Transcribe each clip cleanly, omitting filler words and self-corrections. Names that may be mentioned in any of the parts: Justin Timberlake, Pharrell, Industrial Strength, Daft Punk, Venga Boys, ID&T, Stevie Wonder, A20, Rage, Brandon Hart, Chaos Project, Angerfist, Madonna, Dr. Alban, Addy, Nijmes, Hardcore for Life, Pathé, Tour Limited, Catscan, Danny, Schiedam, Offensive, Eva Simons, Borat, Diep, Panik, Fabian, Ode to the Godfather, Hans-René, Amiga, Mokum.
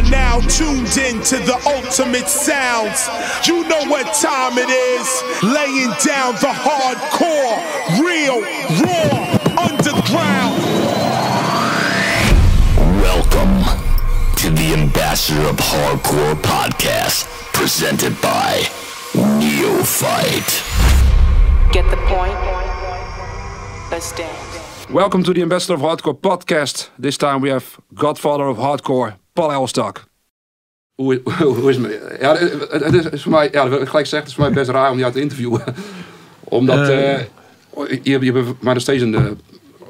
are now tuned in to the ultimate sounds. You know what time it is. Laying down the hardcore, real, raw, underground. Welcome to the Ambassador of Hardcore podcast, presented by Neophyte. Get the point? Let's dance. Welcome to the Ambassador of Hardcore podcast. This time we have Godfather of Hardcore, Paul Elstak. Hoe is me? Ja, het is voor mij, ja, gelijk gezegd, het is voor mij best raar om jou te interviewen. Omdat je bent maar nog steeds een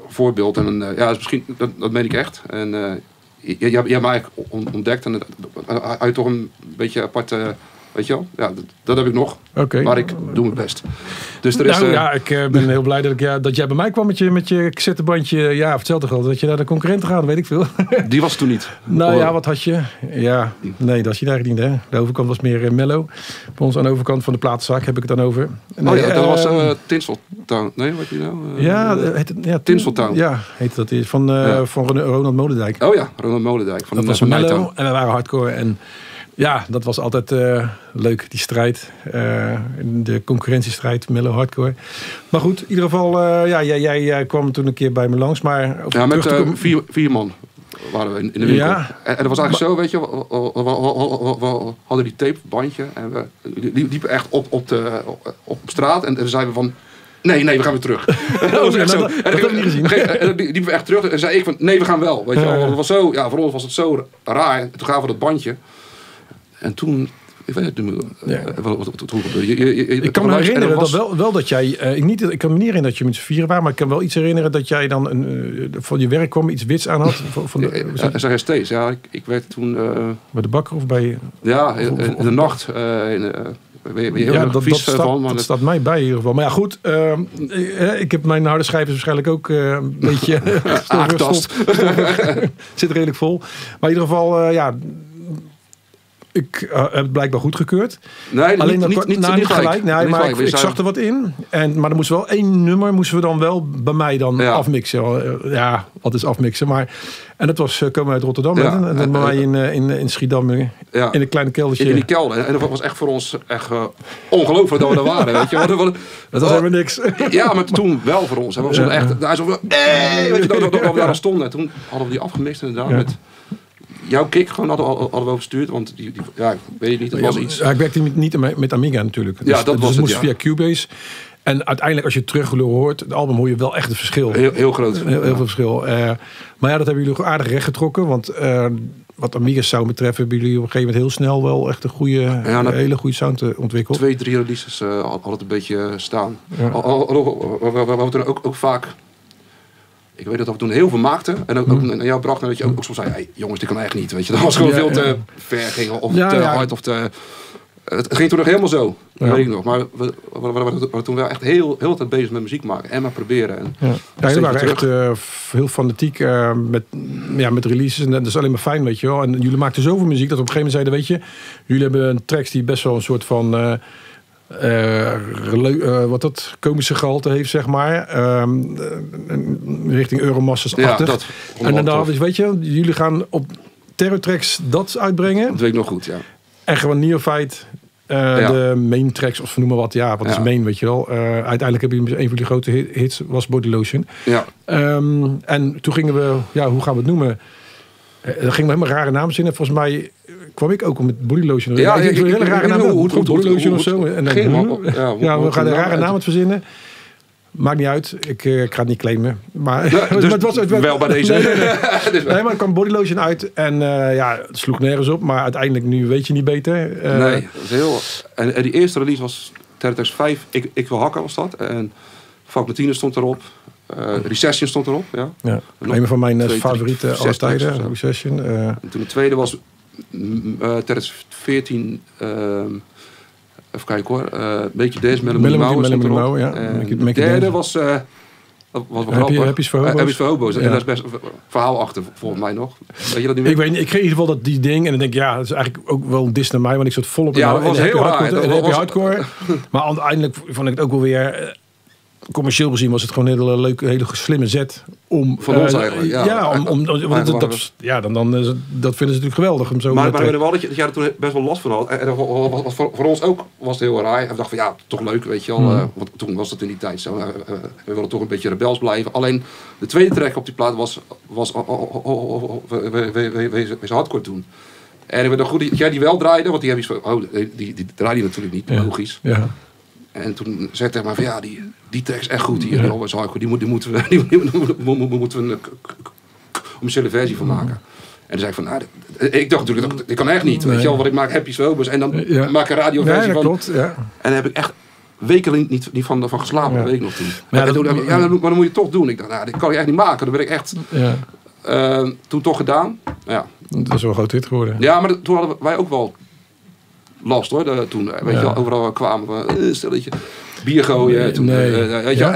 voorbeeld. En ja, dat is misschien, dat meen ik echt. En je hebt mij ontdekt en uit toch een beetje apart. Weet je wel? Ja, dat heb ik nog. Okay. Maar ik doe mijn best. Dus er is, nou ja, ik ben heel blij dat jij bij mij kwam met je cassettebandje. Ja, of hetzelfde geld. Dat je naar de concurrent gaat, weet ik veel. Die was toen niet. Nou ja, wat had je? Ja, nee, dat had je eigenlijk niet. Hè? De overkant was meer mellow. Bij ons aan de overkant van de platenzaak heb ik het dan over. Nee, oh ja, dat was Tinseltown. Nee, wat je nou? Tinseltown. Ja, heet dat. Van Ronald Molendijk. Oh ja, Ronald Molendijk. Dat was mellow Midtown. En we waren hardcore en... Ja, dat was altijd leuk, die strijd. De concurrentiestrijd, Miller Hardcore. Maar goed, in ieder geval, jij kwam toen een keer bij me langs. Maar ja, met vier man waren we in de winkel. Ja. En dat was eigenlijk zo, weet je, we hadden die tapebandje. En we liepen echt op straat en dan zeiden we van... Nee, we gaan weer terug. Dat heb ik niet gezien. Die we echt terug en zei ik van, nee, we gaan wel. Weet je wel. Dat was zo, ja, voor ons was het zo raar. En toen gaven we dat bandje. En toen, ik weet het niet meer, wat gebeurde. Ik kan me herinneren dat wel dat jij, ik kan me niet herinneren dat je met z'n vieren waren, maar ik kan wel iets herinneren dat jij dan van je werk kwam, iets wits aan had. Zeg steeds, ja, ik werkte toen... bij de bakker of bij... Ja, in de nacht. Ja, dat staat mij bij in ieder geval. Maar ja, goed. Ik heb mijn harde schijven waarschijnlijk ook een beetje... Aangepast. Zit redelijk vol. Maar in ieder geval, ja... Ik heb het blijkbaar goedgekeurd. Nee, alleen niet gelijk. Nee, maar ik zag er wat in. Maar er moest wel één nummer moesten we dan wel bij mij dan afmixen. Ja, wat is afmixen? Maar, en dat was komen uit Rotterdam. Ja, en dat bij mij in Schiedam. Ja, in een kleine keldertje. In die kelder. En dat was echt voor ons echt ongelooflijk dat we daar waren. Weet je? Dat was helemaal niks. Ja, maar toen wel voor ons. We echt, daar zo, weet je, dat we daar stonden. En toen hadden we die afgemixt inderdaad. Ja. Jouw kick gewoon hadden we overstuurd, want ik weet niet, dat was iets. Ja, ik werkte niet met Amiga natuurlijk. Dus, ja, dat moest via Cubase. En uiteindelijk, als je het terug hoort, het album hoor je wel echt het verschil. Heel groot. Heel veel verschil. Maar ja, dat hebben jullie aardig rechtgetrokken, want wat Amiga's sound betreft hebben jullie op een gegeven moment heel snel wel echt een hele goede sound ontwikkeld. 2-3 releases had het een beetje staan. Ja. We hadden ook vaak... Ik weet dat we toen heel veel maakten. En ook naar jou brachten. Dat je ook soms zei, hey, jongens, dit kan eigenlijk niet. Weet je. Dat was gewoon veel te ver ging. Of te hard. Of te... Het ging toen nog helemaal zo. Ja. Dat weet ik nog. Maar we waren toen wel echt heel tijd bezig met muziek maken. En maar proberen. En ja, we waren echt heel fanatiek met releases. En dat is alleen maar fijn, weet je wel. En jullie maakten zoveel muziek dat op een gegeven moment zeiden, weet je, jullie hebben tracks die best wel een soort van... wat dat komische gehalte heeft, zeg maar. Richting Euromasters-achtig. Ja, en dan weet je, jullie gaan op Terrortracks dat uitbrengen. Dat weet ik nog goed, ja. En gewoon Neophyte, de main tracks, of noem maar wat. Ja, wat is main, weet je wel. Uiteindelijk heb je een van die grote hits, was Body Lotion. Ja. En toen gingen we, ja, hoe gaan we het noemen? Er gingen helemaal rare namen in. En volgens mij kwam ik ook om met Body Lotion. Ja, ik een hele rare naam. Body Lotion of zo. En dan, we gaan een rare naam het verzinnen. Maakt niet uit. Ik ga het niet claimen. Maar, ja, dus maar het was wel bij deze. Nee, maar er kwam Body Lotion uit. En het sloeg nergens op. Maar uiteindelijk, nu weet je niet beter. Nee, dat is heel... En die eerste release was Terrortex 5. Ik wil hakken was dat. En Valkmatine stond erop. Recession stond erop. Ja. Een van mijn favoriete alle tijden. Recession. En toen de tweede was... Terrortex 14... even kijken hoor. Een beetje deze. Mille Mouw. De derde was... wat Happy's for Hobo's. Happy's for Hobo's. En dat is best verhaal achter volgens mij nog. Weet je dat niet meer? Ik weet niet. Ik kreeg in ieder geval dat die ding. En dan denk ik, ja, dat is eigenlijk ook wel een dis naar mij. Want ik zat volop in de hardcore. Maar uiteindelijk vond ik het ook wel weer... commercieel gezien was het gewoon een hele leuke, hele slimme zet om van ons eigenlijk. Dat vinden ze natuurlijk geweldig. Om zo maar we wel dat jij er toen best wel last van had. En voor ons ook was het heel raar. En we dachten van ja, toch leuk, weet je wel. Want toen was dat in die tijd zo. We wilden toch een beetje rebels blijven. Alleen de tweede track op die plaat was wees hardcore toen. En ik weet nog goed dat jij die wel draaide, want die heb je die draaide je natuurlijk niet, logisch. Ja. En toen zei ik tegen mij van ja, die tekst is echt goed hier. Ja. Is hardcore, die moeten we een commerciële versie van maken. En dan zei ik van, nou, ik dacht natuurlijk, dat kan echt niet. Nee. Weet je wel, wat ik maak, happy sobers. En dan maak ik een radioversie van. Klopt, en daar heb ik echt weken niet van geslapen, dat weet ik nog toen. Ja, maar dat moet je toch doen. Ik dacht, nou, dit kan je echt niet maken. Dan ben ik echt... Ja. Toen toch gedaan. Ja. Dat is wel een groot hit geworden. Ja, maar toen hadden wij ook wel last hoor. Toen, weet je wel, overal kwamen we stelletje bier gooien.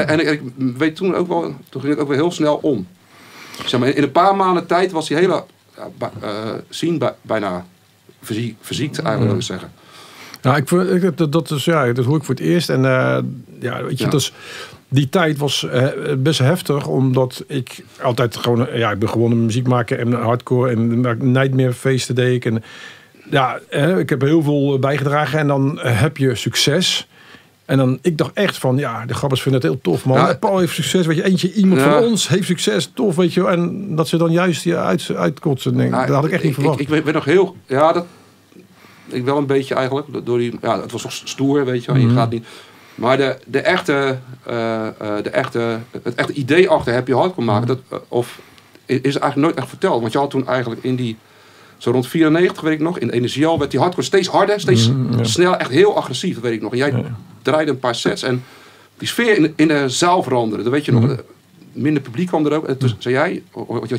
En ik weet toen ook wel, toen ging ik ook weer heel snel om. Zeg maar, in een paar maanden tijd was die hele scene bijna verziekt eigenlijk, wil ik zeggen. Nou, dat hoor ik voor het eerst. En weet je, die tijd was best heftig, omdat ik altijd gewoon, ik ben gewoon een muziek maken en hardcore en nightmare feesten deed ik. En ja, ik heb heel veel bijgedragen en dan heb je succes. En dan, ik dacht echt van, de grappers vinden het heel tof, man. Ja, Paul heeft succes, weet je, iemand van ons heeft succes, tof, weet je. En dat ze dan juist je uitkotsen, dat had ik echt niet verwacht. Ik weet nog heel, ik wel een beetje eigenlijk, het was toch stoer, weet je, je gaat niet... Maar het echte idee achter heb je hardcore maken, is eigenlijk nooit echt verteld. Want je had toen eigenlijk zo rond 94 weet ik nog, in Energiel werd die hardcore steeds harder, steeds snel, echt heel agressief, dat weet ik nog. En jij draaide een paar sets en die sfeer in de zaal veranderde, dat weet je nog. Minder publiek kwam er ook. En toen zei jij, want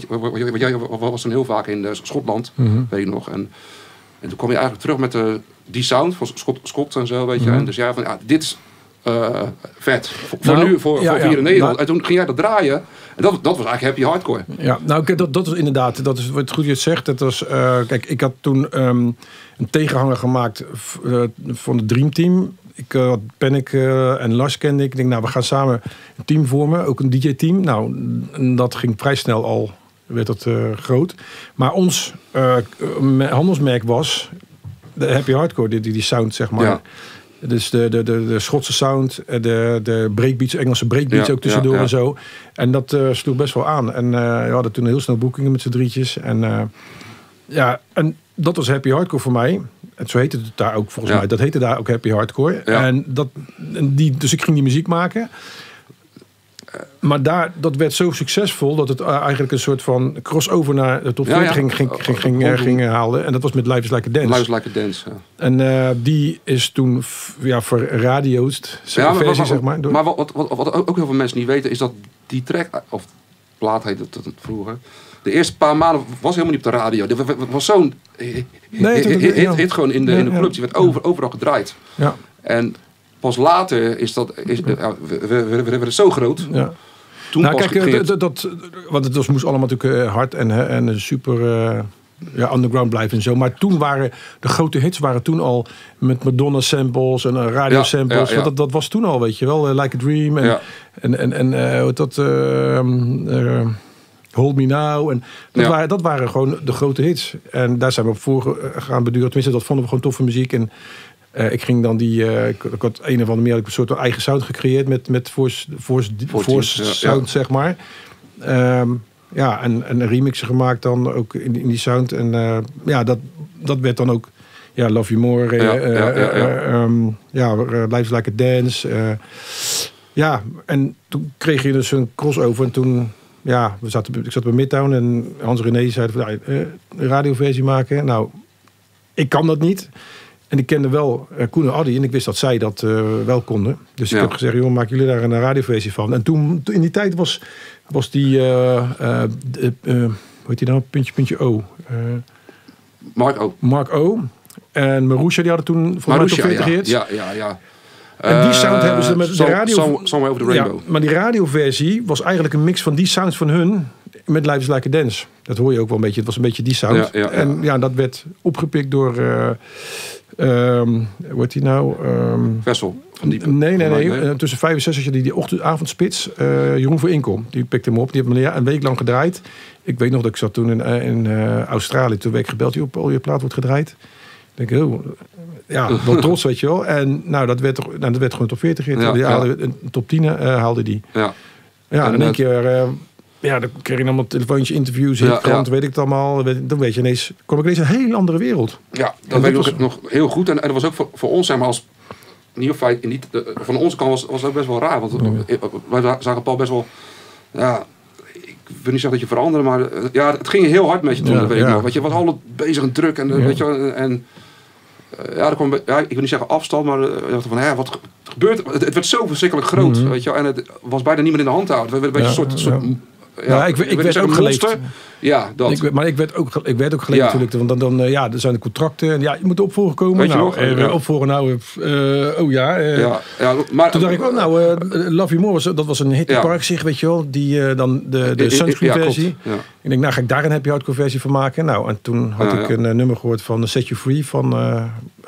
jij was dan heel vaak in Schotland, weet ik nog. En toen kwam je eigenlijk terug met die sound van Schot en zo, weet je. En dus jij van, dit is... vet. Voor 94. Nou, en toen ging jij dat draaien. En dat was eigenlijk happy hardcore. Ja, nou dat was inderdaad, dat is wat goed je het zegt. Dat was, kijk, ik had toen een tegenhanger gemaakt van het Dream Team. Ik had Panik en Lars kende ik. Ik denk, we gaan samen een team vormen. Ook een DJ-team. Nou, en dat ging vrij snel al, werd dat groot. Maar ons handelsmerk was de happy hardcore, die sound, zeg maar. Ja. Dus de Schotse sound, de breakbeats, Engelse breakbeats ook tussendoor en zo. En dat sloeg best wel aan. En we hadden toen heel snel boekingen met z'n drietjes. En en dat was happy hardcore voor mij. En zo heette het daar ook volgens mij. Dat heette daar ook happy hardcore. Ja. Dus ik ging die muziek maken. Maar dat werd zo succesvol dat het eigenlijk een soort van crossover naar de top 40 ging halen. En dat was met Life is Like a Dance. Life is Like a Dance, En die is toen verradio'd. Maar wat ook heel veel mensen niet weten is dat die track, of plaat heette dat vroeger... De eerste paar maanden was helemaal niet op de radio. Het was zo'n hit gewoon in de clubs. Die werd overal gedraaid. Ja. En... Pas later is dat... We zo groot. Ja. Toen pas kijk, want het moest allemaal natuurlijk hard en super underground blijven en zo. Maar toen waren de grote hits al met Madonna samples en radio samples. Ja. Dat was toen al, weet je wel. Like a Dream Hold Me Now. En dat waren gewoon de grote hits. En daar zijn we op voor gaan beduren. Tenminste, dat vonden we gewoon toffe muziek. En... ik ging dan ik had een of andere soort eigen sound gecreëerd met Force sound, zeg maar. En remixen gemaakt dan ook in die sound. En dat werd dan ook, Love You More, Life is Like a Dance. En toen kreeg je dus een crossover en toen... Ja, ik zat bij Midtown en Hans-René zei van, een radioversie maken. Nou, ik kan dat niet. En ik kende wel Koen en Addy en ik wist dat zij dat wel konden. Dus ik heb gezegd, joh, maak jullie daar een radioversie van. En toen, in die tijd was die, hoe heet die nou, puntje O. Mark O. Mark O. En Marusha, die hadden toen voor mij 40 hits. Ja. En die sound hebben ze met de radio... Somewhere Over the Rainbow. Ja, maar die radioversie was eigenlijk een mix van die sounds van hun... met Life is Like a Dance. Dat hoor je ook wel een beetje. Het was een beetje die sound. En dat werd opgepikt door... Hoe heet die nou? Vessel. Van Diep. Nee. Tussen 5 en 6 had je die ochtendavondspits. Jeroen voor Inkom. Die pikte hem op. Die heeft me een week lang gedraaid. Ik weet nog dat ik zat toen in Australië. Toen werd ik gebeld. Oh, je plaat wordt gedraaid. Ik denk, oh, ja, wel trots, weet je wel. En nou, dat werd gewoon top 40. Ja, een top 10 haalde die. Ja. Ja, en in één keer... dan kreeg ik allemaal een telefoontje, interviews, krant, weet ik het allemaal. Dan weet je ineens, kom ik ineens een hele andere wereld. Ja, dat weet ik ook nog heel goed. En dat was ook voor ons, zeg maar, als Neophyte, van onze kant was dat ook best wel raar. Want wij zagen Paul best wel, ja, ik wil niet zeggen dat je veranderde, maar ja, het ging heel hard met je toen, dat weet ik nog. Want je was altijd bezig en druk en weet je, en... Ja, er kwam, ja, ik wil niet zeggen afstand, maar van, hè, wat gebeurt er? Het werd zo verschrikkelijk groot, weet je, en het was bijna niemand in de hand te houden. Het werd een soort ik werd ook geleefd. Ja, dat. Ik werd ook geleefd natuurlijk, want dan er zijn de contracten. En ja, je moet opvolgen komen. Weet je nog? Opvolgen nou, maar toen dacht ik, Love You More, dat was een hit in Park, zeg, weet je wel. Die dan de Sunscreen-versie. Ja, ja. Ik denk, nou ga ik daar een happy hardcore versie van maken. Nou, en toen had ik een nummer gehoord van Set You Free van...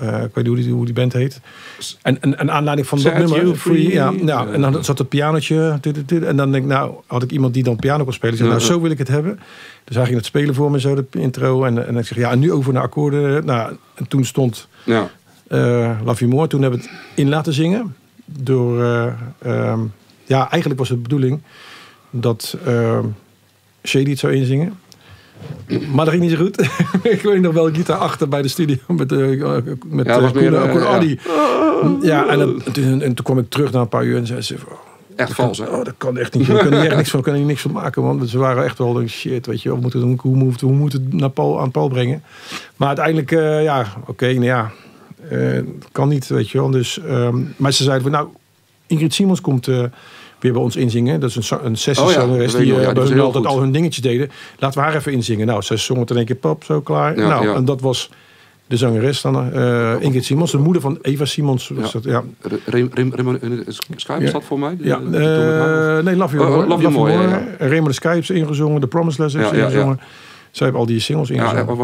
ik weet niet hoe die band heet. En een aanleiding van dat nummer. Free, ja. Nou, en dan zat het pianotje. En dan denk ik, nou, had ik iemand die dan piano kon spelen. Ik zei, nou, zo wil ik het hebben. Dus hij ging het spelen voor me, zo de intro. En ik zeg, ja, en nu over naar akkoorden. Nou, en toen stond Love You More. Toen hebben we het in laten zingen. Door, eigenlijk was het de bedoeling dat Shady het zou inzingen. Maar dat ging niet zo goed. Ik weet nog wel, gitaar achter bij de studio met Koen, Addy. Ja, en toen kwam ik terug na een paar uur en zei ze... echt vals, hè? Oh, dat kan echt niet. We kunnen hier niks van maken, want ze waren echt wel... shit, weet je, hoe moeten we het aan Paul brengen? Maar uiteindelijk, kan niet, weet je wel. Dus, maar ze zeiden, nou, Ingrid Simons komt... weer bij ons inzingen. Dat is een sessiezangeres die altijd goed. Al hun dingetjes deden. Laten we haar even inzingen. Nou, zij zong het in één keer pap, zo klaar. Ja, nou, en dat was de zangeres dan, Ingrid Simons, de moeder van Eva Simons. Was dat, ja. Raymond de Skype is dat voor mij? Nee, Love You More. Raymond de Skype is ingezongen, de Promise Les heeft ingezongen. Zij hebben al die singles ingezongen. Ja,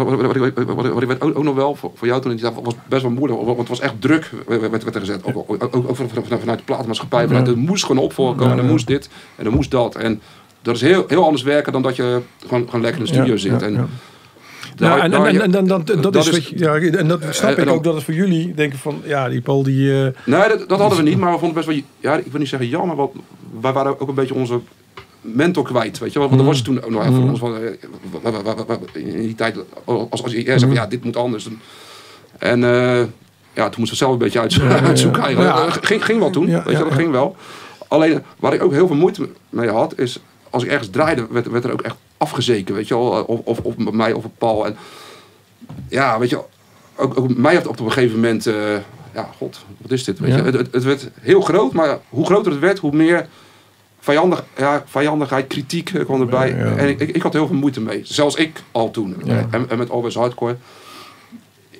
wat ik weet ook nog wel, voor jou toen, dat was best wel moeilijk. Want het was echt druk, werd er gezet. Ook vanuit de platenmaatschappij. Vanuit, er moest gewoon opvolgen komen. Er moest dit en er moest dat. En dat is heel anders werken dan dat je gewoon lekker in de studio zit. En dat snap ik ook, dat het voor jullie denken van, ja, die Paul die... Nee, dat hadden we niet, maar we vonden best wel... Ja, ik wil niet zeggen jammer, want wij waren ook een beetje onze... mentor kwijt, weet je wel, want dat was toen ook nog even voor ons van, in die tijd, als je zegt, ja, dit moet anders. En toen moesten we zelf een beetje uitzoeken eigenlijk. Ja. Ging wel toen, weet je, dat ging wel. Alleen, waar ik ook heel veel moeite mee had, is, als ik ergens draaide, werd er ook echt afgezeken, weet je wel, of op mij of op Paul. En, ja, weet je, ook mij heeft op een gegeven moment, god, wat is dit, weet je. Het werd heel groot, maar hoe groter het werd, hoe meer... vijandigheid, kritiek kwam erbij. Ja. En ik had heel veel moeite mee. Zelfs ik al toen. Ja. En met Always Hardcore.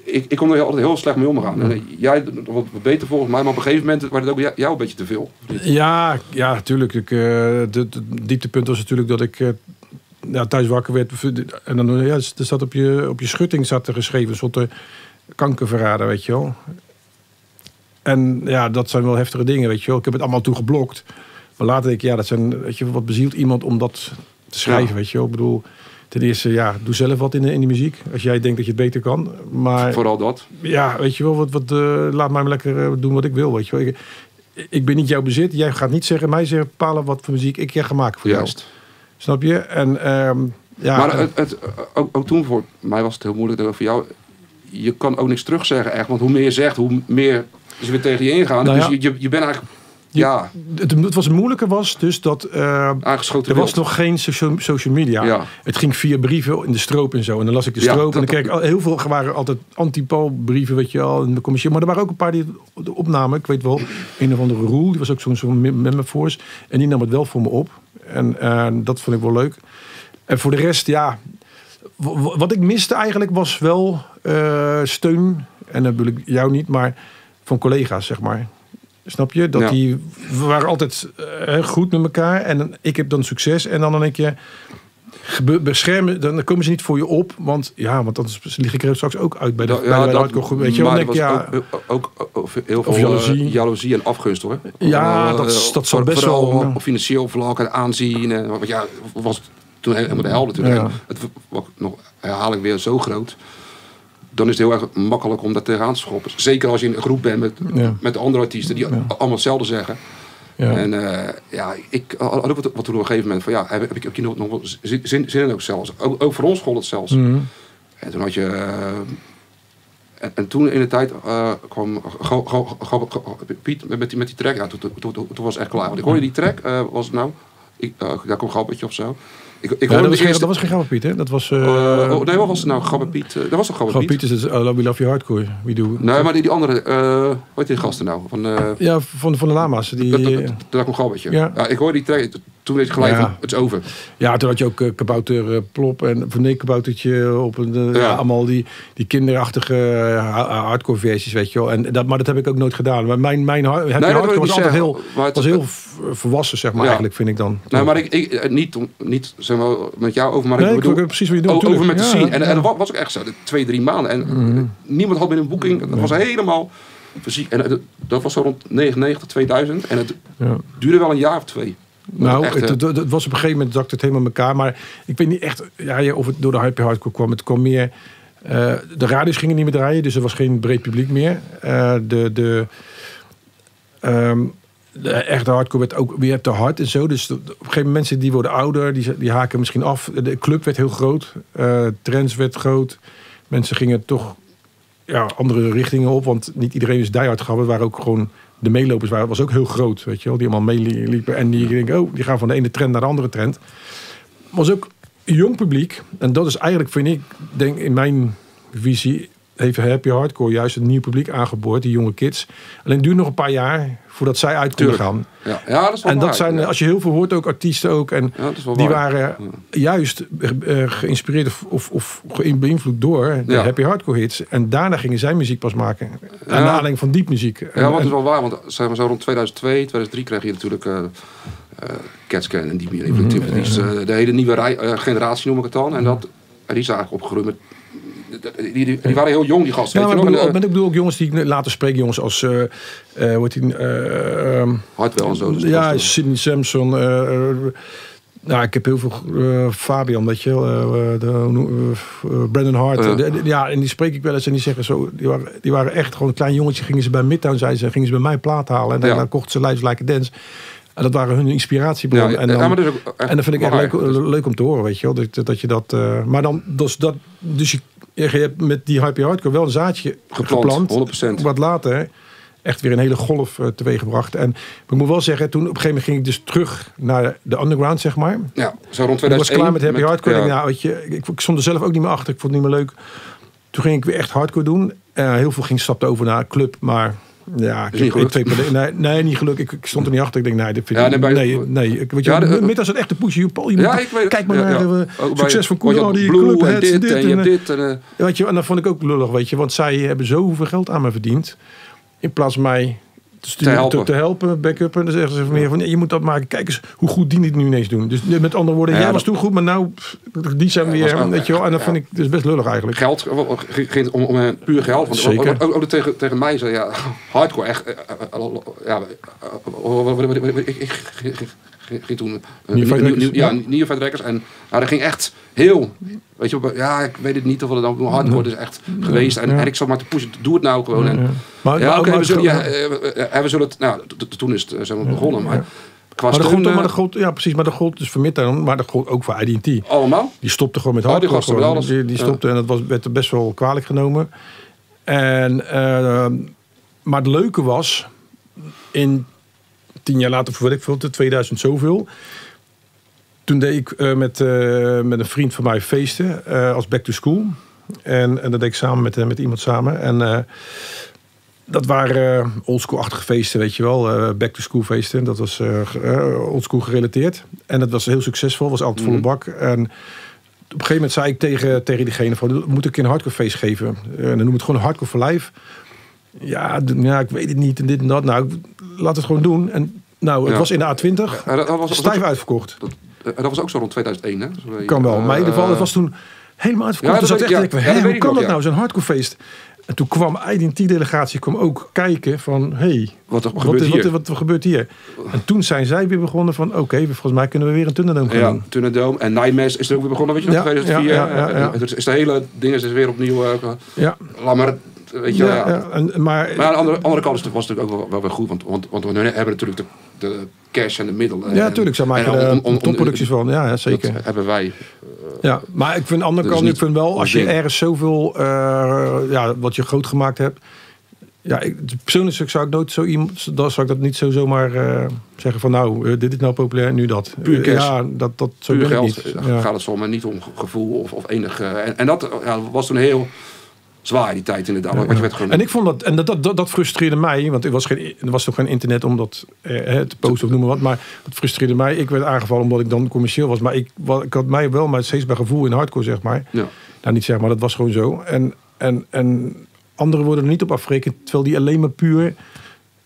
Ik kon er altijd heel slecht mee omgaan. Ja. Jij wat beter volgens mij, maar op een gegeven moment werd het ook jou een beetje te veel. Ja, natuurlijk. Het dieptepunt was natuurlijk dat ik thuis wakker werd. En dan er zat op je schutting zat er geschreven, een soort kankerverrader, weet je wel. En ja, dat zijn wel heftige dingen, weet je wel. Ik heb het allemaal toen geblokt. Maar later denk ik, dat zijn, weet je, wat bezielt iemand om dat te schrijven, weet je wel. Ik bedoel, ten eerste, doe zelf wat in de muziek. Als jij denkt dat je het beter kan. Maar, vooral dat. Ja, weet je wel, laat mij lekker doen wat ik wil, weet je wel. Ik ben niet jouw bezit. Jij gaat niet zeggen, mij zeggen, bepalen wat voor muziek ik ga maken voor jou. Snap je? En, maar ook toen voor mij was het heel moeilijk voor jou. Je kan ook niks terugzeggen echt. Want hoe meer je zegt, hoe meer ze weer tegen je ingaan. Nou, dus je bent eigenlijk... Ja. Het was moeilijker was dus dat er was nog geen social media. Ja. Het ging via brieven in de Stroop en zo. En dan las ik de Stroop en dan kreeg ik heel veel, waren altijd anti-Paul brieven, weet je al, in de commercieel. Maar er waren ook een paar die de opnamen, ik weet wel, een of andere Roel, die was ook zo'n member force. En die nam het wel voor me op. En dat vond ik wel leuk. En voor de rest, wat ik miste eigenlijk was wel steun. En dat bedoel ik jou niet, maar van collega's, zeg maar. Snap je? Dat die, we waren altijd goed met elkaar. En ik heb dan succes. En dan een keer beschermen, dan komen ze niet voor je op. Want ja, want anders lig ik er straks ook uit bij de, bij de hardcore. Weet je, maar denk, ja, ook heel veel jaloezie en afgunst hoor. Ja, dat zal best wel. Op financieel vlak en aanzien. Want ja, was toen helemaal de hel natuurlijk. Ja. Het was nog herhaling weer zo groot. Dan is het heel erg makkelijk om dat tegenaan te schoppen. Zeker als je in een groep bent met andere artiesten die allemaal hetzelfde zeggen. Ja. En ja, ik had ook wat toen op een gegeven moment van ja, heb je nog wel zin in ook zelfs. Ook voor ons gold het zelfs. Mm-hmm. En toen had je... en toen in de tijd kwam Piet met die track. Ja, toen was het echt klaar. Want ik hoorde die track, was het nou... daar kwam Gabbertje of zo. Dat was geen Gabberpiet, hè? Dat was... nee, wat was het nou? Gabberpiet? Dat was toch Gabberpiet? Gabberpiet is het Love You Hardcore. Wie doe? Nee, maar die andere... hoe heet die gasten nou? Ja, van de Lama's. Daar kwam Gabbertje. Ja. Ja, ik hoorde die twee. Toen is het gelijk van, het is over. Ja, toen had je ook Kabouter Plop en Kaboutertje op een... allemaal die kinderachtige hardcore versies, weet je wel. En dat, maar dat heb ik ook nooit gedaan. Maar mijn hardcore was altijd heel... Het was heel volwassen, zeg maar, eigenlijk, vind ik dan. Nee, maar ik niet zeg maar, met jou over, maar nee, ik bedoel, ik precies wat je doet, over met te zien. En dat was ook echt zo, 2-3 maanden. En niemand had meer een boeking. Dat was helemaal fysiek. En dat was zo rond 99, 2000. En het duurde wel een jaar of twee. Nou, het was op een gegeven moment, zakte het helemaal elkaar. Maar ik weet niet echt of het door de hype hardcore kwam. Het kwam meer... de radio's gingen niet meer draaien, dus er was geen breed publiek meer. De echte hardcore werd ook weer te hard en zo. Dus op een gegeven moment mensen die worden ouder, die haken misschien af. De club werd heel groot, trends werd groot. Mensen gingen toch andere richtingen op, want niet iedereen is die hard gabber. Waren ook gewoon de meelopers, was ook heel groot, weet je wel. Die allemaal meeliepen en die denken, die gaan van de ene trend naar de andere trend. Was ook jong publiek en dat is eigenlijk, vind ik, denk in mijn visie, heeft Happy Hardcore juist een nieuw publiek aangeboord, die jonge kids. Alleen duurde nog een paar jaar voordat zij uit kunnen gaan. Ja. Ja, dat is wel en dat waar, zijn, als je heel veel hoort, ook artiesten ook. En die waren juist geïnspireerd of beïnvloed door de Happy Hardcore hits. En daarna gingen zij muziek pas maken. Aan de aanleiding van Diep muziek. Ja, dat is wel waar. Want zeg maar zo rond 2002, 2003 kreeg je natuurlijk... Catscan en Diep. De hele nieuwe generatie noem ik het dan. En die is eigenlijk opgegroeid met... Die waren heel jong, die gasten. Ja, ik bedoel ook jongens die later spreken. Jongens als... Hartwell en zo. Dus ja, Sidney Sampson. Ik heb heel veel... Fabian, weet je wel. Brandon Hart. En die spreek ik wel eens. En die zeggen zo... Die waren echt gewoon een klein jongetje. Gingen ze bij Midtown, zeiden ze. Gingen ze bij mij plaat halen. En dan kochten ze Life is Like a Dance. En dat waren hun inspiratiebronnen. Ja, en dat vind ik echt leuk om te horen, weet je wel. Dat je dat... maar dan... Dus je hebt met die Happy Hardcore wel een zaadje geplant 100%. Wat later echt weer een hele golf teweeggebracht. En ik moet wel zeggen, toen op een gegeven moment ging ik dus terug naar de underground, zeg maar. Ja, zo rond 2001. Ik was klaar met Happy Hardcore. Ja. Ik stond er zelf ook niet meer achter. Ik vond het niet meer leuk. Toen ging ik weer echt hardcore doen. Heel veel stapte over naar club, maar... Ja, ik heb nee, niet gelukkig. Ik stond er niet achter. Ik denk, dit vind ik... Nee. Middags het echte push. Kijk maar naar succes van Koen. Die club, dit. En dat vond ik ook lullig, weet je. Want zij hebben zoveel geld aan me verdiend. In plaats van mij te helpen, backup. En dan zeggen ze meer van, je moet dat maken. Kijk eens hoe goed die dit nu ineens doen. Dus met andere woorden, jij was toen goed, maar nou... Die zijn weer, weet je wel. En dat vond ik dus best lullig eigenlijk. Geld, om puur geld. Want zeker. Ook tegen mij zei, hardcore echt... Ik ging toen... Neophyte records. En dat ging echt heel... Weet je, ik weet het niet of dat hardcore is echt geweest. En ik zat maar te pushen, doe het nou gewoon. We zullen het... Nou, toen is het begonnen, maar... Maar dat gold dus voor Midtown, maar dat gold ook voor ID&T. Allemaal? Die stopte gewoon met hardcore. Die stopte en dat werd best wel kwalijk genomen. Maar het leuke was... in 10 jaar later, voor wat ik vond, 2000 zoveel... Toen deed ik met een vriend van mij feesten als Back to School. En dat deed ik samen met iemand samen. En dat waren oldschool-achtige feesten, weet je wel. Back to School feesten, dat was oldschool gerelateerd. En dat was heel succesvol, was altijd volle bak. En op een gegeven moment zei ik tegen diegene van... Moet ik een hardcore feest geven? Dan noem het gewoon Hardcore for Life. Ja, ik weet het niet en dit en dat. Nou, laat het gewoon doen. En het was in de A20 stijf uitverkocht. dat was ook zo rond 2001, hè? Dus wij, kan wel, maar in ieder geval, het was toen helemaal uitverkocht. Ja, toen zat echt, hoe kan dat nou, zo'n hardcorefeest? En toen kwam IDT-delegatie ook kijken van, hé, wat gebeurt hier? En toen zijn zij weer begonnen van, oké, volgens mij kunnen we weer een Thunderdome gaan doen. Ja, Thunderdome. En Nijmes is er ook weer begonnen, weet je nog, 2004. Ja. Is de hele ding is weer opnieuw, lammer, weet je maar aan de andere kant was het natuurlijk ook wel weer goed, want we hebben natuurlijk de cash en de middelen. Ja, natuurlijk, zij maken er topproducties van, ja, zeker. Dat hebben wij. Ja, maar ik vind aan de andere kant, ik vind wel, als je ergens zoveel, wat je groot gemaakt hebt. Ja, persoonlijk zou ik nooit zo iemand, dan zou ik dat niet zo zomaar zeggen van nou, dit is nou populair, nu dat. Puur cash. Ja, dat zo puur geld niet. Ja. Gaat het zomaar niet om gevoel of enig. En dat was toen heel zwaar, die tijd inderdaad. Ja. En ik vond dat, en dat frustreerde mij, want er was toch geen internet om dat te posten of noem maar wat. Maar dat frustreerde mij. Ik werd aangevallen omdat ik dan commercieel was. Maar ik had mij wel maar steeds bij gevoel in hardcore, zeg maar. Ja. Nou, niet zeg maar, dat was gewoon zo. En anderen worden er niet op afgerekend, terwijl die alleen maar puur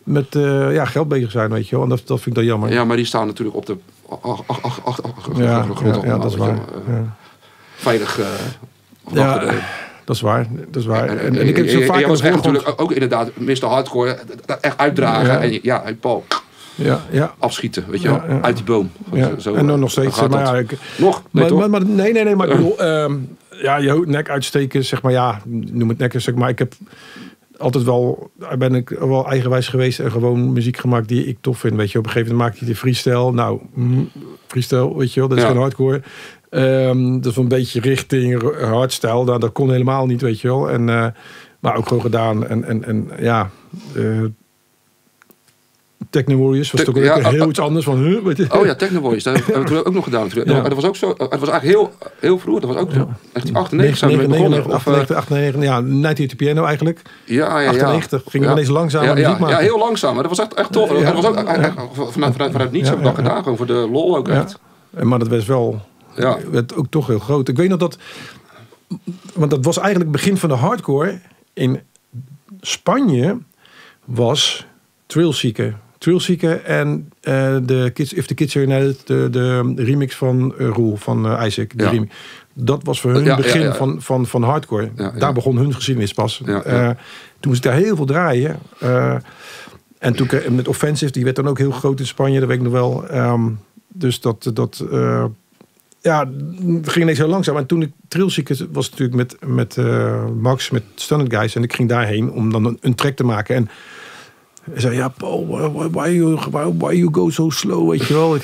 met geld bezig zijn, weet je wel. En dat vind ik dan jammer. Ja, maar die staan natuurlijk op de achtergrond. Ja, dat is waar. Veilig. Dat is waar, dat is waar. En ik heb zo vaak was echt natuurlijk ook inderdaad Mr. Hardcore, echt uitdragen en Paul. Ja. Afschieten, weet je wel, uit die boom. Zo, en dan nog steeds. Maar ik bedoel, je nek uitsteken, zeg maar, noem het nekken, zeg maar. Ik heb altijd wel eigenwijs geweest en gewoon muziek gemaakt die ik tof vind, weet je. Op een gegeven moment maak je de freestyle, freestyle, weet je wel, dat is gewoon hardcore. Dus een beetje richting hardstyle, dat kon helemaal niet, weet je wel. Maar ook gewoon gedaan. Techno Warriors was toch ook heel iets anders van. Oh ja, Techno Warriors, dat hebben we toen ook nog gedaan natuurlijk. Ja. Dat was ook zo. Het was eigenlijk heel vroeg. Dat was ook zo. Echt 98 zijn we begonnen. 98, ja, Night at the Piano eigenlijk. Ja. 98 ging we ineens langzaam muziek maken. Ja, heel langzaam. Maar dat was echt tof. Dat was ook vanuit niets heb ik dat gedaan. Gewoon voor de lol ook echt. Maar dat was wel. Ja, werd ook toch heel groot. Ik weet nog dat, want dat was eigenlijk het begin van de hardcore. In Spanje was Thrillseeker en de Kids If the Kids Are United, de remix van Roel, van Isaac. De remix. Dat was voor hun het begin van hardcore. Daar begon hun geschiedenis pas. Toen moest ik daar heel veel draaien. En toen met Offensive, die werd dan ook heel groot in Spanje. Dat weet ik nog wel. Dus dat het ging ineens heel langzaam. En toen ik Thrillseeker was natuurlijk met Max, met Standard Guys. En ik ging daarheen om dan een track te maken. En hij zei, ja Paul, why you go so slow, weet je wel.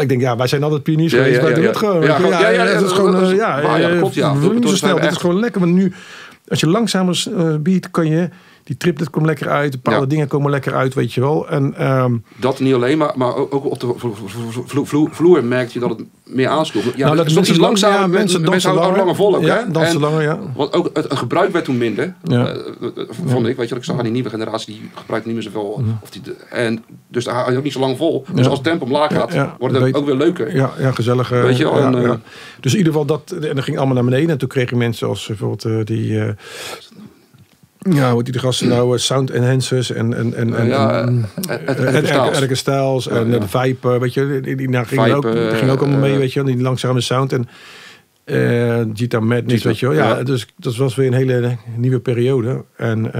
Ik denk, wij zijn altijd pioniers geweest. Maar doe het gewoon. Klopt, zo snel. Dat is gewoon lekker. Maar nu, als je langzamer beat, kan je... Die trip, dat komt lekker uit. Bepaalde dingen komen lekker uit, weet je wel. Dat niet alleen, maar ook op de vloer merkt je dat het meer aansloeg. Mensen houden langer vol ook. Ja, dansen langer, ja. Want ook het gebruik werd toen minder. Vond ik, weet je. Ik zag aan die nieuwe generatie, die gebruikt niet meer zoveel. Ja. Dus daar hou je ook niet zo lang vol. Dus als het tempo omlaag gaat, wordt het ook weer leuker. Ja, gezelliger. Weet je wel. Dus in ieder geval dat... En dat ging allemaal naar beneden. En toen kregen mensen als bijvoorbeeld die... Die gasten nou, sound enhancers en Styles en de Vibe, weet je, die ging ook allemaal mee, weet je, die langzame sound en Gita Madness, weet je, dus dat was weer een hele nieuwe periode en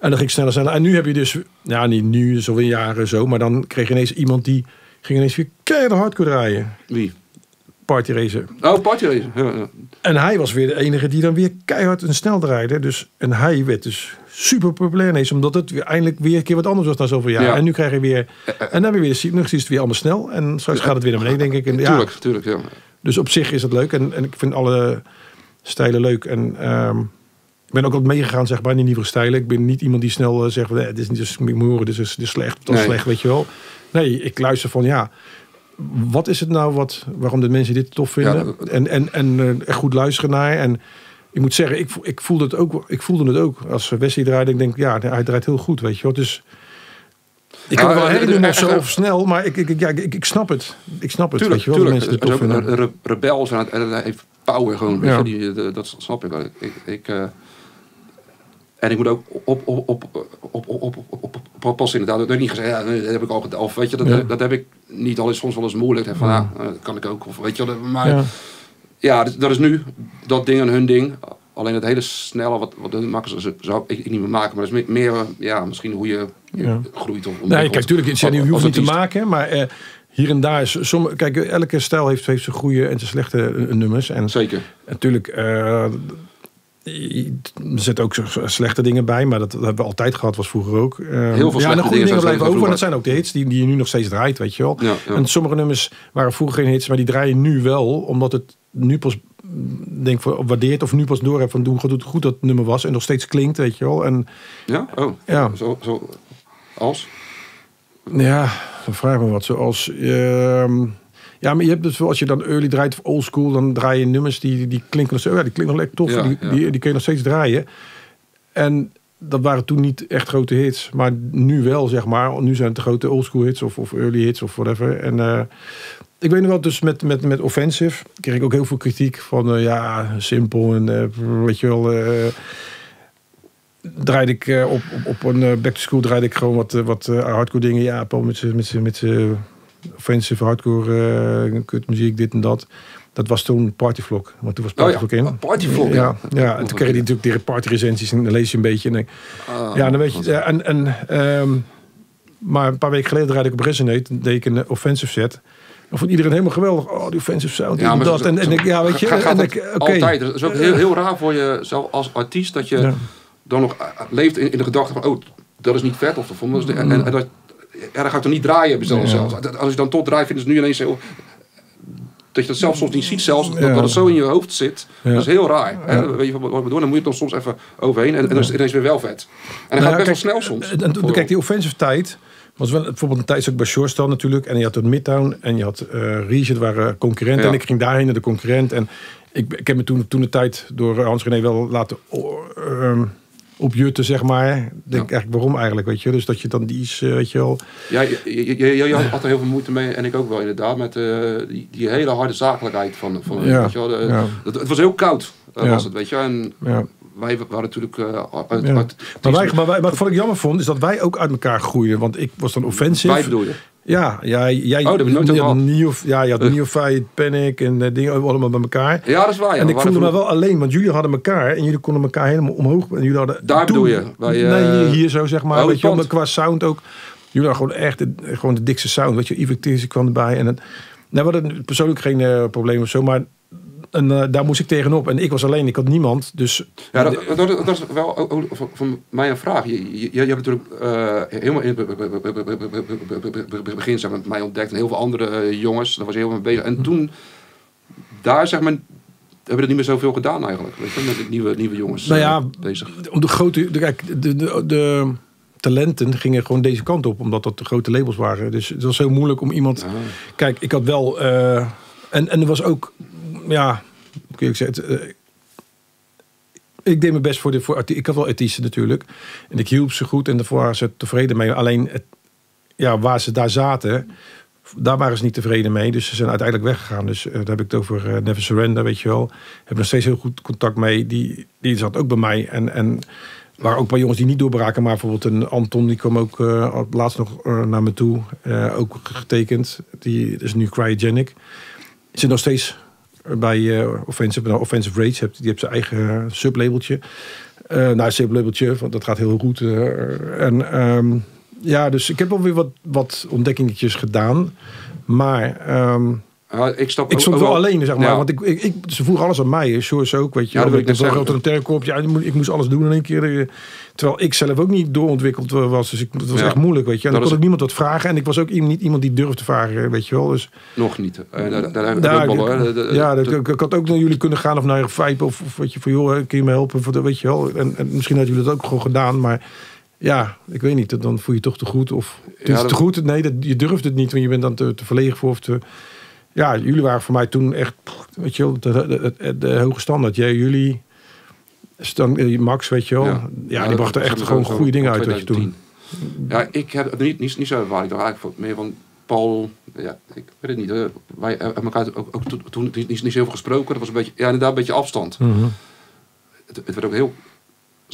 dan ging sneller zijn en nu heb je dus, niet nu, zo in jaren zo, maar dan kreeg je ineens iemand die ging ineens weer keihard hardcore draaien. Wie? Partyrace. Oh, Partyrace. Ja. En hij was weer de enige die dan weer keihard en snel draaide. En hij werd dus super populair ineens. Omdat het eindelijk weer een keer wat anders was na zoveel jaar. Ja. En nu krijg je weer... En dan weer de is het weer allemaal snel. En straks gaat het weer naar beneden, denk ik. Tuurlijk. Ja. Dus op zich is het leuk. En ik vind alle stijlen leuk. Ik ben ook altijd meegegaan, zeg maar, in die nieuwe stijlen. Ik ben niet iemand die snel zegt... Het is niet zo moeilijk, dit is slecht, dat is slecht, weet je wel. Nee, ik luister van wat is het nou waarom de mensen dit tof vinden? En echt goed luisteren naar. En ik moet zeggen, ik voelde het ook. Als Wesley draait, ik denk, hij draait heel goed, weet je wel. Dus ik kan wel herinneren of zo snel, maar ik snap het. Ik snap het, tuurlijk, weet je wel. Mensen het tof vinden. Rebels en dat heeft power gewoon. Weet je, dat snap ik wel. En ik moet ook oppassen inderdaad. Dat heb ik niet gezegd, ja, dat heb ik al gedaan. Of weet je, dat heb ik niet. Al is soms wel eens moeilijk. Van, ja, dat kan ik ook. Of weet je, maar ja, ja dat is nu dat ding en hun ding. Alleen het hele snelle, wat makkers zou ik niet meer maken. Maar dat is meer, ja, misschien hoe je groeit. Of nee, kijk, tuurlijk, je hoeft niet te maken, maar... hier en daar is sommige. Kijk, elke stijl heeft zijn goede en zijn slechte nummers. En zeker. Natuurlijk, er zitten ook slechte dingen bij, maar dat hebben we altijd gehad, was vroeger ook. Heel veel slechte dingen blijven over. En dat zijn ook de hits die je nu nog steeds draait, weet je wel. Ja, ja. En sommige nummers waren vroeger geen hits, maar die draaien nu wel, omdat het nu pas, denk ik, waardeert of nu pas door heb van hoe goed dat nummer was en nog steeds klinkt, weet je wel. En, ja, oh, ja. Zo als? Ja, dan vraag me wat. Zoals, ja, maar je hebt dus wel, als je dan early draait of old school, dan draai je nummers die klinken nog steeds, ja, die klinken nog lekker tof. Ja, die kun je nog steeds draaien. En dat waren toen niet echt grote hits, maar nu wel, zeg maar. Nu zijn het de grote old school hits of early hits of whatever. En ik weet nog wel, dus met Offensive kreeg ik ook heel veel kritiek van, ja, simpel en weet je wel. Draaide ik op een Back to School draaide ik gewoon wat hardcore dingen. Ja, Paul met Offensive hardcore kutmuziek, dit en dat. Dat was toen Partyvlog. Want toen was Partyvlog in. Partyvlog, ja. Ja, en toen kreeg je natuurlijk de partyrecensies en dan lees je een beetje. En denk, ja, dan weet je. Ja, maar een paar weken geleden draaide ik op Resonate. Dan deed ik een Offensive set. Of vond iedereen helemaal geweldig. Oh, die Offensive sound. Ja, maar dat. En ik, ja, weet je. En ik, okay. Altijd. Dat is ook heel raar voor je zelf als artiest dat je... Ja. Dan nog leeft in de gedachte van, oh, dat is niet vet of dat is de, en dat, ja, dan ga ik toch niet draaien mezelf zelfs. Als je dan tot draait, vind je het nu ineens heel, dat je dat zelf soms niet ziet zelfs, dat het zo in je hoofd zit. Ja. Dat is heel raar. Ja. Weet je wat ik bedoel? Dan moet je het dan soms even overheen en dan is het ineens weer wel vet. En dan gaat het best wel snel soms. En kijk, die Offensive tijd was wel bijvoorbeeld een tijdstuk bij Shorestan natuurlijk, en je had het Midtown en je had Riege, dat waren concurrenten, en ik ging daarheen naar de concurrent. En ik heb me toen de tijd door Hans-René wel laten... op jutten, zeg maar. Denk eigenlijk, waarom eigenlijk, weet je? Dus dat je dan die is, weet je wel... Ja, je had er heel veel moeite mee. En ik ook wel, inderdaad. Met die hele harde zakelijkheid van weet je wel. Het was heel koud, was het, weet je. En wij waren natuurlijk... Maar wat ik jammer vond, is dat wij ook uit elkaar groeiden. Want ik was dan Offensive. Wij bedoel je? Ja, jij dat heb ik nooit je had Neophyte, Panik en dingen allemaal bij elkaar. Ja, dat is waar. Ja. En ik voelde me wel alleen, want jullie hadden elkaar en jullie konden elkaar helemaal omhoog. En jullie hadden daar bedoel je? Bij, nee, hier zo zeg maar. Weet je, qua sound ook. Jullie hadden gewoon echt de dikste sound. Weet je, Yves kwam erbij. En we hadden persoonlijk geen probleem of zo, maar... En daar moest ik tegenop. En ik was alleen, ik had niemand. Dus... Ja, dat is wel van mij een vraag. Je hebt natuurlijk helemaal in het begin zeg maar, mij ontdekt. En heel veel andere jongens. Daar was je heel veel mee bezig. En toen, daar zeg maar... Hebben er niet meer zoveel gedaan eigenlijk. Weet je, met nieuwe jongens bezig. Om de grote... De talenten gingen gewoon deze kant op. Omdat dat de grote labels waren. Dus het was heel moeilijk om iemand... Ja. Kijk, ik had wel... en er was ook... Ja, kun je zeggen. Ik deed mijn best voor artiesten. Ik had wel artiesten natuurlijk. En ik hielp ze goed en daarvoor waren ze tevreden mee. Alleen waar ze daar zaten, daar waren ze niet tevreden mee. Dus ze zijn uiteindelijk weggegaan. Dus daar heb ik het over Never Surrender, weet je wel. Heb nog steeds heel goed contact mee. Die zat ook bij mij. En waren ook bij jongens die niet doorbraken. Maar bijvoorbeeld een Anton, die kwam ook laatst nog naar me toe. Ook getekend. Die is nu cryogenic. Zit nog steeds... bij Offensive, Offensive Rage, die heeft zijn eigen sublabeltje. Sublabeltje, want dat gaat heel goed. Dus ik heb wel weer wat ontdekkingetjes gedaan. Maar ik stond wel alleen, zeg maar. Ja. Want ze vroegen alles aan mij, Shores ook, weet je. Ja, dat ik had een terrenkopje, ik moest alles doen in één keer. Terwijl ik zelf ook niet doorontwikkeld was. Dus het was echt moeilijk, weet je. En dan kon ik niemand wat vragen. En ik was ook niet iemand die durfde te vragen, weet je wel. Dus, nog niet. Ik had ook naar jullie kunnen gaan of naar je Vijp. Of wat je van, joh, kun je me helpen? Voor, weet je wel. En misschien hadden jullie dat ook gewoon gedaan, maar... Ja, ik weet niet. Dan voel je toch te goed. Of te goed? Nee, je durft het niet. Want je bent dan te verlegen voor of te... Ja, jullie waren voor mij toen echt, weet je wel, de hoge standaard. Jullie, Max, weet je wel. Ja, die brachten echt gewoon goede dingen uit, weet je, toen. Ja, ik heb niet zo waar. Ik dacht eigenlijk meer van Paul, ja, ik weet het niet. Wij hebben elkaar ook toen niet zoveel gesproken. Dat was een beetje, inderdaad, een beetje afstand. Het werd ook heel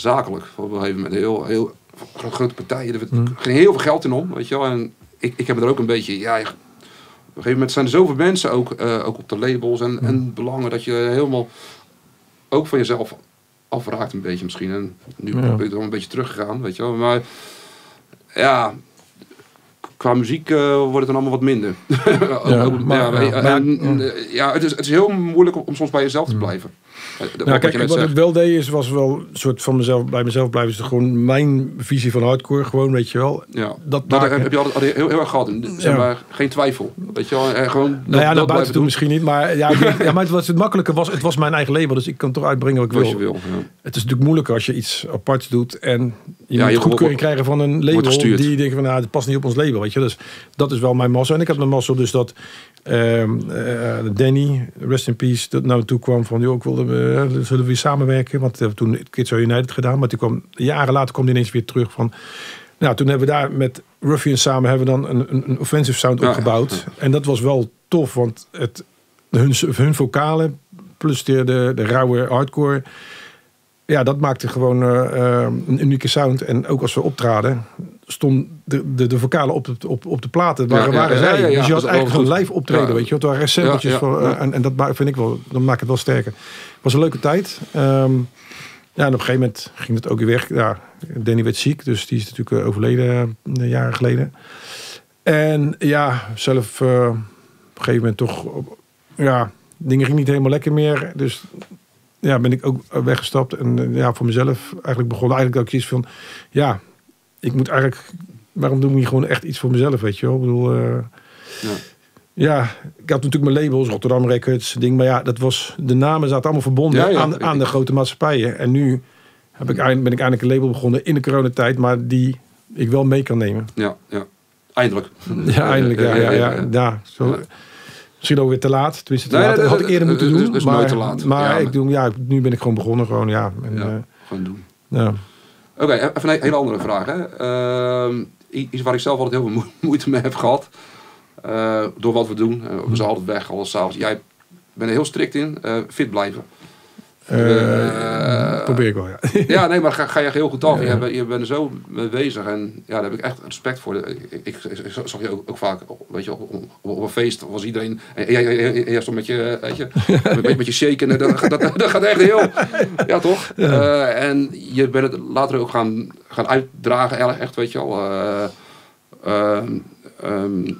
zakelijk. Op een gegeven moment heel grote partijen. Er ging heel veel geld in om, weet je wel. En ik heb er ook een beetje... Ja, op een gegeven moment zijn er zoveel mensen ook op de labels en belangen dat je helemaal ook van jezelf afraakt een beetje misschien. En nu ben ik er al een beetje teruggegaan, weet je wel. Maar ja, qua muziek wordt het dan allemaal wat minder. Het is heel moeilijk om soms bij jezelf te blijven. Nou, kijk, wat ik wel deed was wel een soort van bij mezelf blijven. Is gewoon mijn visie van hardcore, gewoon, weet je wel. Ja. Dat heb je altijd heel erg gehad. Zeg maar, geen twijfel. Weet je wel, gewoon. Dat buiten doen misschien niet, maar ja, maar het makkelijke was, het was mijn eigen label, dus ik kan toch uitbrengen wat ik wil. Het is natuurlijk moeilijker als je iets aparts doet en je moet goedkeuring krijgen van een label die denkt van, nou, het past niet op ons label, weet je. Dus dat is wel mijn mazzel. En ik heb een mazzel dus dat Danny, rest in peace, dat naar me toe kwam van, joh, ik wilde zullen we weer samenwerken, want toen Kids Are United gedaan, maar toen kwam, jaren later kwam hij ineens weer terug van, nou, toen hebben we daar met Ruffians samen hebben we dan een offensive sound opgebouwd. Ja. En dat was wel tof, want hun vocalen plus de rauwe hardcore, ja, dat maakte gewoon een unieke sound. En ook als we optraden, stond de vocalen op de platen. Waren zij. Dus je had eigenlijk gewoon live optreden, weet je. Het waren sampletjes van... En dat vind ik wel... Dan maakt het wel sterker. Het was een leuke tijd. En op een gegeven moment ging het ook weer weg. Ja, Danny werd ziek, dus die is natuurlijk overleden jaren geleden. En ja, zelf op een gegeven moment toch... Ja, dingen gingen niet helemaal lekker meer. Dus... Ja, ben ik ook weggestapt en ja, voor mezelf eigenlijk begon eigenlijk ook iets van, ja, ik moet eigenlijk, waarom doe ik niet gewoon echt iets voor mezelf, weet je wel? Ik bedoel, ik had natuurlijk mijn labels, Rotterdam Records, ding, maar ja, dat was, de namen zaten allemaal verbonden aan de grote maatschappijen. En nu ben ik eindelijk een label begonnen in de coronatijd, maar die ik wel mee kan nemen. Ja, eindelijk. Ja, eindelijk, ja. Zo. Misschien ook weer te laat. Tenminste, dat had ik eerder moeten doen. Dus maar nooit te laat. Maar nu ben ik gewoon begonnen. Gewoon doen. Ja. Oké, even een hele andere vraag. Hè. Iets waar ik zelf altijd heel veel moeite mee heb gehad. Door wat we doen. We zijn altijd weg, alles s'avonds. Jij bent er heel strikt in. Fit blijven. Probeer ik wel, ja. Ja, nee, maar ga je heel goed af. Ja. Je bent er zo mee bezig. En ja, daar heb ik echt respect voor. Ik zag je ook vaak, weet je, op een feest was iedereen... En jij stond met je, weet je, met je shaken. Dat gaat echt heel... Ja, toch? Ja. En je bent het later ook gaan uitdragen, echt, weet je wel.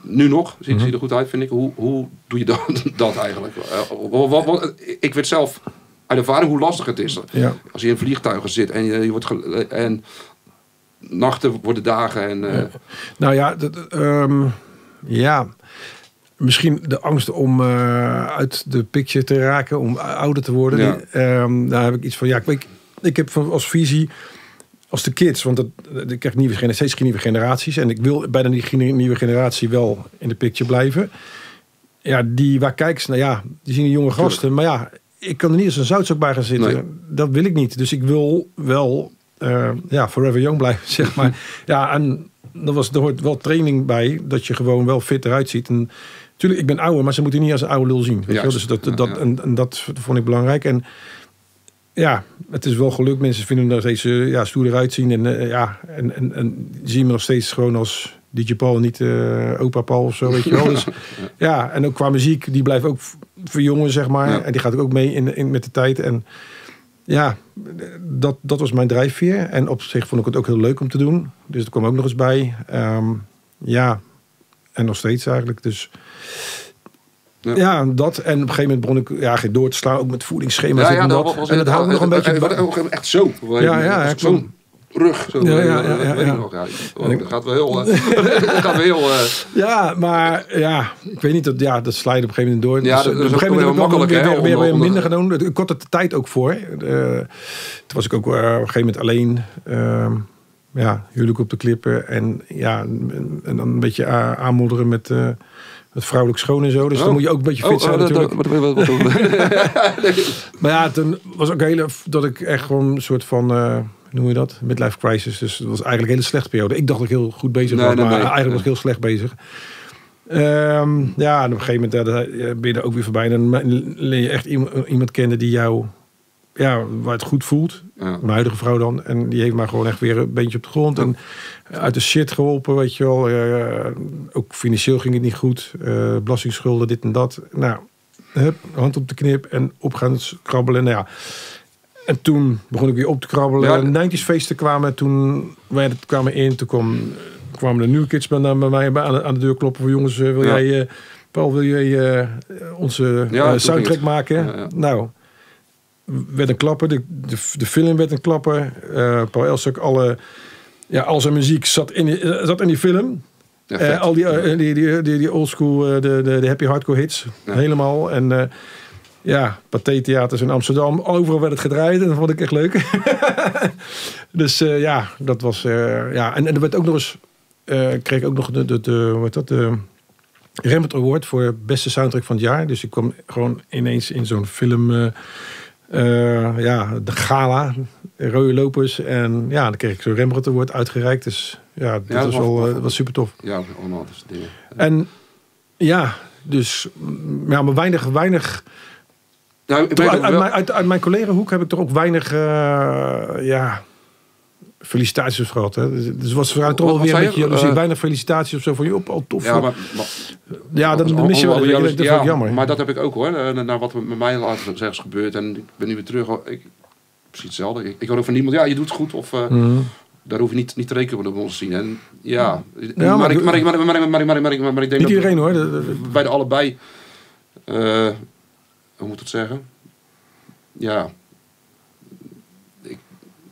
Nu nog, zie er goed uit, vind ik. Hoe doe je dat eigenlijk? Ik werd zelf... Uit ervaring hoe lastig het is. Ja. Als je in vliegtuigen zit en je wordt en nachten worden dagen. En, Nou ja, misschien de angst om uit de picture te raken, om ouder te worden. Ja. Daar heb ik iets van. Ja, ik heb als visie als de kids, want ik krijg steeds nieuwe generaties en ik wil bij de nieuwe generatie wel in de picture blijven. Ja, waar kijken ze? Nou ja, die zien de jonge gasten, maar ja. Ik kan er niet eens een zoutzak bij gaan zitten. Nee. Dat wil ik niet. Dus ik wil wel forever young blijven, zeg maar. Ja, en er hoort wel training bij. Dat je gewoon wel fit eruit ziet. En natuurlijk, ik ben ouder, maar ze moeten niet als een oude lul zien. Weet je wel? Dus dat vond ik belangrijk. En ja, het is wel gelukt. Mensen vinden me nog steeds stoer eruit zien. En zien me nog steeds gewoon als... DJ Paul, niet opa Paul of zo, weet je wel. Dus, ja, en ook qua muziek, die blijft ook verjongen, zeg maar. Ja. En die gaat ook mee met de tijd. En ja, dat was mijn drijfveer. En op zich vond ik het ook heel leuk om te doen. Dus dat kwam ook nog eens bij. En nog steeds eigenlijk. Dus ja, dat. En op een gegeven moment begon ik door te slaan. Ook met voedingsschema's. En dat houdt me nog een beetje... Echt zo. Ja, klopt. Rug. Zo, dat gaat wel heel... Ja, maar ja, ik weet niet, dat slijt op een gegeven moment door. Ja, dus, op een gegeven moment heb ik weer minder gedaan. Ik had er de tijd ook voor. Toen was ik ook op een gegeven moment alleen. Huwelijk op de klippen. En dan een beetje aanmodderen met... het vrouwelijk schoon en zo. Dus dan moet je ook een beetje fit zijn natuurlijk. Maar ja, toen was ook heel... Dat ik echt gewoon een soort van... noem je dat? Midlife crisis. Dus dat was eigenlijk een hele slechte periode. Ik dacht dat ik heel goed bezig was, maar eigenlijk was ik heel slecht bezig. En op een gegeven moment ben je er ook weer voorbij. En dan leer je echt iemand kennen die jou ja, waar het goed voelt. Ja. Mijn huidige vrouw dan. En die heeft mij gewoon echt weer een beentje op de grond. Ja. En uit de shit geholpen, weet je wel. Ook financieel ging het niet goed. Belastingsschulden, dit en dat. Nou, hup, hand op de knip en op gaan krabbelen. Nou ja. En toen begon ik weer op te krabbelen. Ja. 90's feesten kwamen. Toen wij dat kwamen in. Toen kwamen de New Kids bij mij aan de deur kloppen. Voor jongens, wil jij... Paul, wil jij onze soundtrack maken? Ja, ja. Nou, werd een klapper. De film werd een klapper. Paul Elstak, al zijn muziek zat in die film. Ja, al die oldschool, de happy hardcore hits. Ja. Helemaal. En Pathé-theaters in Amsterdam. Overal werd het gedraaid. En dat vond ik echt leuk. Dus dat was... En er werd ook nog eens... kreeg ook nog de Rembrandt Award voor beste soundtrack van het jaar. Dus ik kwam gewoon ineens in zo'n film... de gala. Rode lopers. En ja, dan kreeg ik zo'n Rembrandt Award uitgereikt. Dus ja, dat was wel was super tof. Ja, allemaal dat soort dingen. En ja, dus... Ja, maar weinig... Ja, uit mijn collegahoek heb ik toch ook weinig... felicitaties gehad. Hè? Dus was er toch wel weer een beetje jaloezie. Weinig felicitaties of zo van je op al tof. Ja, dan mis je wel. Dat is ook jammer. Maar dat heb ik ook hoor. Naar wat met mij later is ergens gebeurd. En ik ben nu weer terug. Precies hetzelfde. Ik hoor ook van niemand. Ja, je doet het goed. Of daar hoef je niet te rekenen op ons te zien. En ja. Maar ik denk niet iedereen hoor. Bij de allebei. Hoe moet het zeggen? Ja.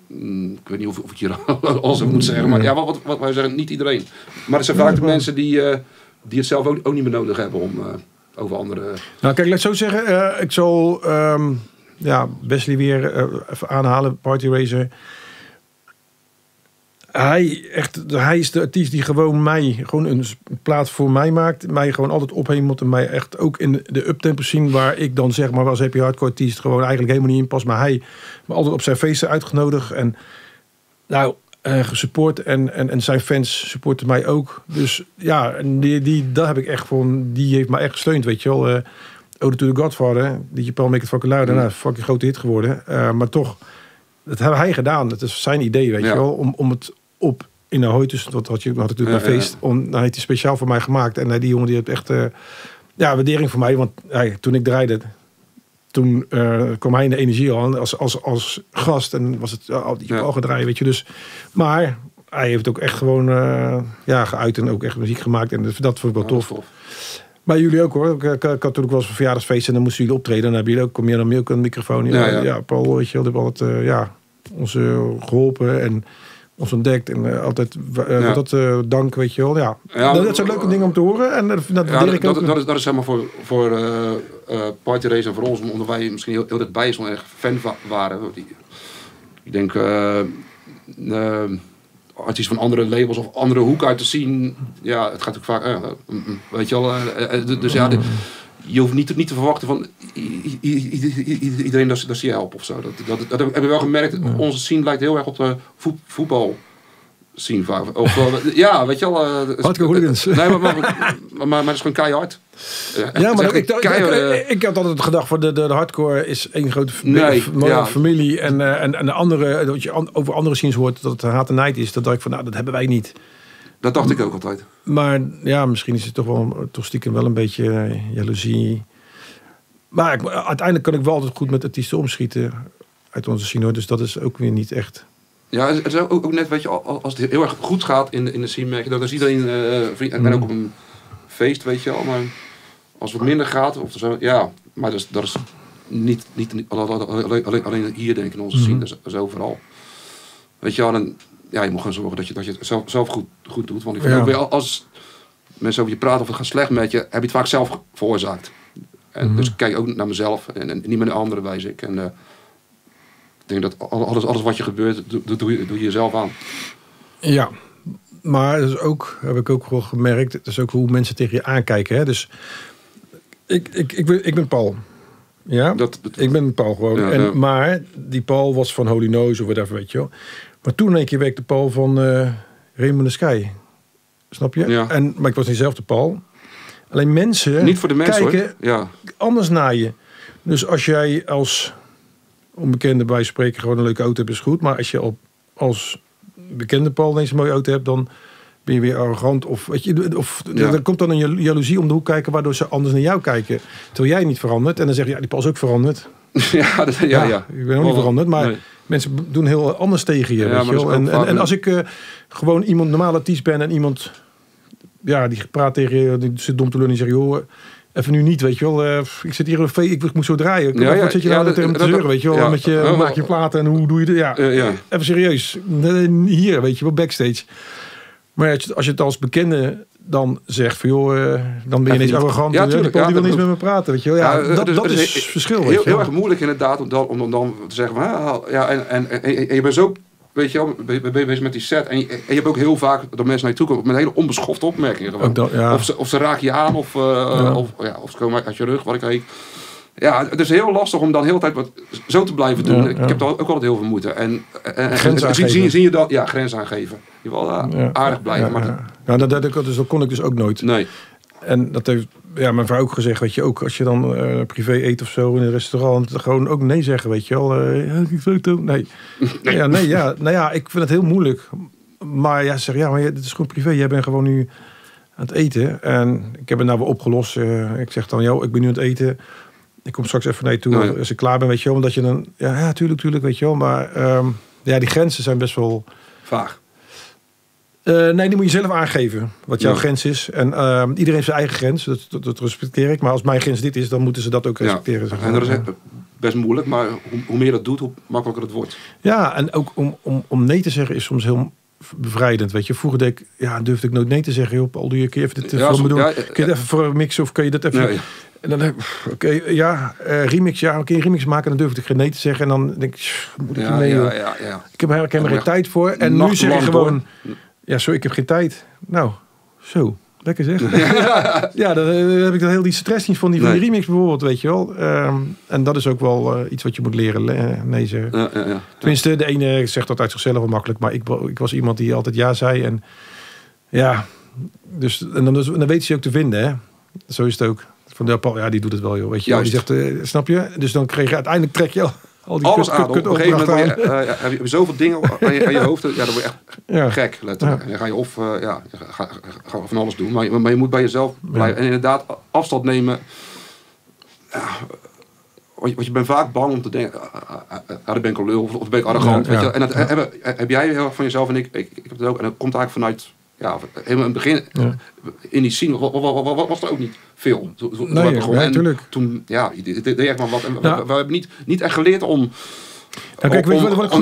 Ik weet niet of ik hier alles moet zeggen, maar ja, wat wij zeggen, niet iedereen. Maar het zijn vaak de mensen die het zelf ook niet meer nodig hebben om over anderen... Nou kijk, laat ik zo zeggen, ik zal Wesley weer even aanhalen, Partyracer. Hij is de artiest die gewoon een plaat voor mij maakt. Mij gewoon altijd ophemelt en mij echt ook in de uptempo zien. Waar ik dan zeg maar als happy hardcore artiest gewoon eigenlijk helemaal niet in pas. Maar hij me altijd op zijn feesten uitgenodigd. En nou, gesupport en zijn fans supporten mij ook. Dus ja, dat heb ik echt gewoon, die heeft mij echt gesteund, weet je wel. Ode to the Godfather, DJ Paul Make It Fucking Loud. Nou, fucking grote hit geworden. Maar toch, dat heeft hij gedaan. Dat is zijn idee, weet je wel. Om het... op in de hooi, dus dat had ik natuurlijk een feest. Hij heeft die speciaal voor mij gemaakt. En die jongen die heeft echt waardering voor mij. Want toen ik draaide, toen kwam hij in de energie al als gast. En was het al gedraaid, weet je. Dus, maar hij heeft ook echt gewoon geuit en ook echt muziek gemaakt. En dat vond ik wel tof. Maar jullie ook hoor. Ik had natuurlijk wel eens een verjaardagsfeest en dan moesten jullie optreden. En dan hebben jullie ook, kom je dan mee ook aan de microfoon. Ja, Paul, weet je, die heeft altijd ons geholpen en ons ontdekt en altijd dank, weet je wel. Ja, dat zijn leuke dingen om te horen. En dat is helemaal voor Partyrace en voor ons, omdat wij misschien heel dichtbij zo'n echt fan waren. Ik denk artiesten van andere labels of andere hoeken uit te zien. Ja, het gaat ook vaak. Weet je wel. Dus ja. Je hoeft niet te verwachten van iedereen dat ze je helpen of zo. Dat heb ik wel gemerkt. Onze scene lijkt heel erg op de voetbal scene. Ja, weet je wel. Hardcore hooligans. Nee, maar het is gewoon keihard. Ja, maar ik had altijd gedacht van de hardcore is één grote familie. En de andere, wat je over andere scenes hoort, dat het haat en nijd is. Dat dacht ik van, nou, dat hebben wij niet. Dat dacht ik ook altijd. Maar ja, misschien is het toch stiekem wel een beetje jaloezie. Maar uiteindelijk kan ik wel altijd goed met artiesten omschieten uit onze scene. Dus dat is ook weer niet echt. Ja, het is ook net, weet je, als het heel erg goed gaat in de scene, merk je dat is iedereen vriend. En ook op een feest, weet je wel. Maar als het minder gaat, of zo, ja. Maar dat is niet alleen hier, denk ik, in onze scene. Dat is overal. Weet je wel, ja, je moet gewoon zorgen dat je het zelf goed doet. Want ik vind ook weer, als mensen over je praten of het gaat slecht met je, heb je het vaak zelf veroorzaakt. En dus ik kijk ook naar mezelf en niet naar de anderen, wijs ik. En ik denk dat alles wat je gebeurt, doe je jezelf aan. Ja, maar dat is ook, heb ik ook wel gemerkt, dat is ook hoe mensen tegen je aankijken. Hè? Dus ik ben Paul. Ja, ik ben Paul gewoon. Ja, maar die Paul was van Holy Nose of whatever, weet je wel. Maar toen een keer werd de Paul van Raymond de Skype. Snap je? Ja. Maar ik was niet zelf de Paul. Alleen mensen niet voor de mensen, kijken anders naar je. Dus als jij als onbekenden bij spreken gewoon een leuke auto hebt, is goed. Maar als je als bekende Paul ineens een mooie auto hebt, dan ben je weer arrogant. Of, weet je, ja. Er komt dan een jaloezie om de hoek kijken, waardoor ze anders naar jou kijken. Terwijl jij niet verandert. En dan zeg je, ja, die Paul is ook veranderd. Ja, ja. Ik ben ook niet veranderd, maar nee. Mensen doen heel anders tegen je. Ja, weet je en als ik gewoon iemand normale artiest ben en iemand, ja, die praat tegen je, die zit dom te lullen en zegt, joh, even nu niet, weet je wel. Ik zit hier, ik moet zo draaien. Ja, wat zit je nou tegen me te zeuren, weet je wel. Ja, met je, maak je platen en hoe doe je dit? Ja, even serieus. Hier, weet je wel, backstage. Maar als je het als bekende dan zegt van joh, dan ben je ineens arrogant. Ja, tuurlijk, die wil niets met me praten, weet je wel. Ja, dat is het verschil. Heel erg moeilijk inderdaad om dan te zeggen, ja, en je bent zo, weet je wel, bezig met die set. En je hebt ook heel vaak dat mensen naar je toe komen met hele onbeschofte opmerkingen. Gewoon. Dat, ja. Of ze raken je aan, of ze komen uit je rug, wat ik heet. Ja, het is heel lastig om dan de hele tijd wat zo te blijven doen. Ja, ja. Ik heb daar ook altijd heel veel moeite. En zie je dat? Ja, grens aangeven. Je wil aardig blijven. Ja, ja. Maar dat kon ik dus ook nooit. Nee. En dat heeft mijn vrouw ook gezegd. Weet je, ook als je dan privé eet of zo in een restaurant, gewoon ook nee zeggen, weet je wel. Nee, ik vind het heel moeilijk. Maar ja, maar dit is gewoon privé. Jij bent gewoon nu aan het eten. En ik heb het nou weer opgelost. Ik zeg dan, ik ben nu aan het eten. Ik kom straks even naar je toe als ik klaar ben, weet je wel. Omdat je dan, tuurlijk, weet je wel. Maar die grenzen zijn best wel vaag. Nee, die moet je zelf aangeven. Wat jouw grens is. En iedereen heeft zijn eigen grens. Dat respecteer ik. Maar als mijn grens dit is, dan moeten ze dat ook respecteren. Ja. En dat is best moeilijk. Maar hoe meer je dat doet, hoe makkelijker het wordt. Ja, en ook om nee te zeggen is soms heel bevrijdend, weet je. Vroeger deed ik, durfde ik nooit nee te zeggen. Joh, Paul, doe je, kun je even dit voor me doen? Ja, kun je het even voor mixen of kun je dat even... Nee. En dan remix, kun je remix maken? Dan durfde ik geen nee te zeggen. En dan denk ik, moet ik mee? Ik heb eigenlijk helemaal geen tijd voor. En nu zeg ik gewoon, ik heb geen tijd. Nou, zo. Lekker zeg. Ja, dan heb ik dan heel die stress niet van die remix bijvoorbeeld, weet je wel. En dat is ook wel iets wat je moet leren. Nee zeggen. Ja. Tenminste, de ene zegt dat uit zichzelf wel makkelijk. Maar ik was iemand die altijd ja zei. En ja, dus, en dan weet ze je ook te vinden, hè. Zo is het ook. Van Paul, die doet het wel, joh. Weet je, die zegt, snap je? Dus dan kreeg je uiteindelijk trek je al die kut op een gegeven moment heb je zoveel dingen aan je hoofd. Ja, dan word je echt gek, letterlijk. Ja. Dan ga je ga van alles doen. Maar je moet bij jezelf blijven. En inderdaad, afstand nemen. Ja, want je bent vaak bang om te denken, dat ben ik een lul of ben ik arrogant. Weet je? En dat heb jij heel erg van jezelf en ik heb het ook. En dat komt eigenlijk vanuit... Ja, helemaal in het begin, in die scene, was er ook niet veel. Toen deed echt maar wat. En we hebben niet echt geleerd om een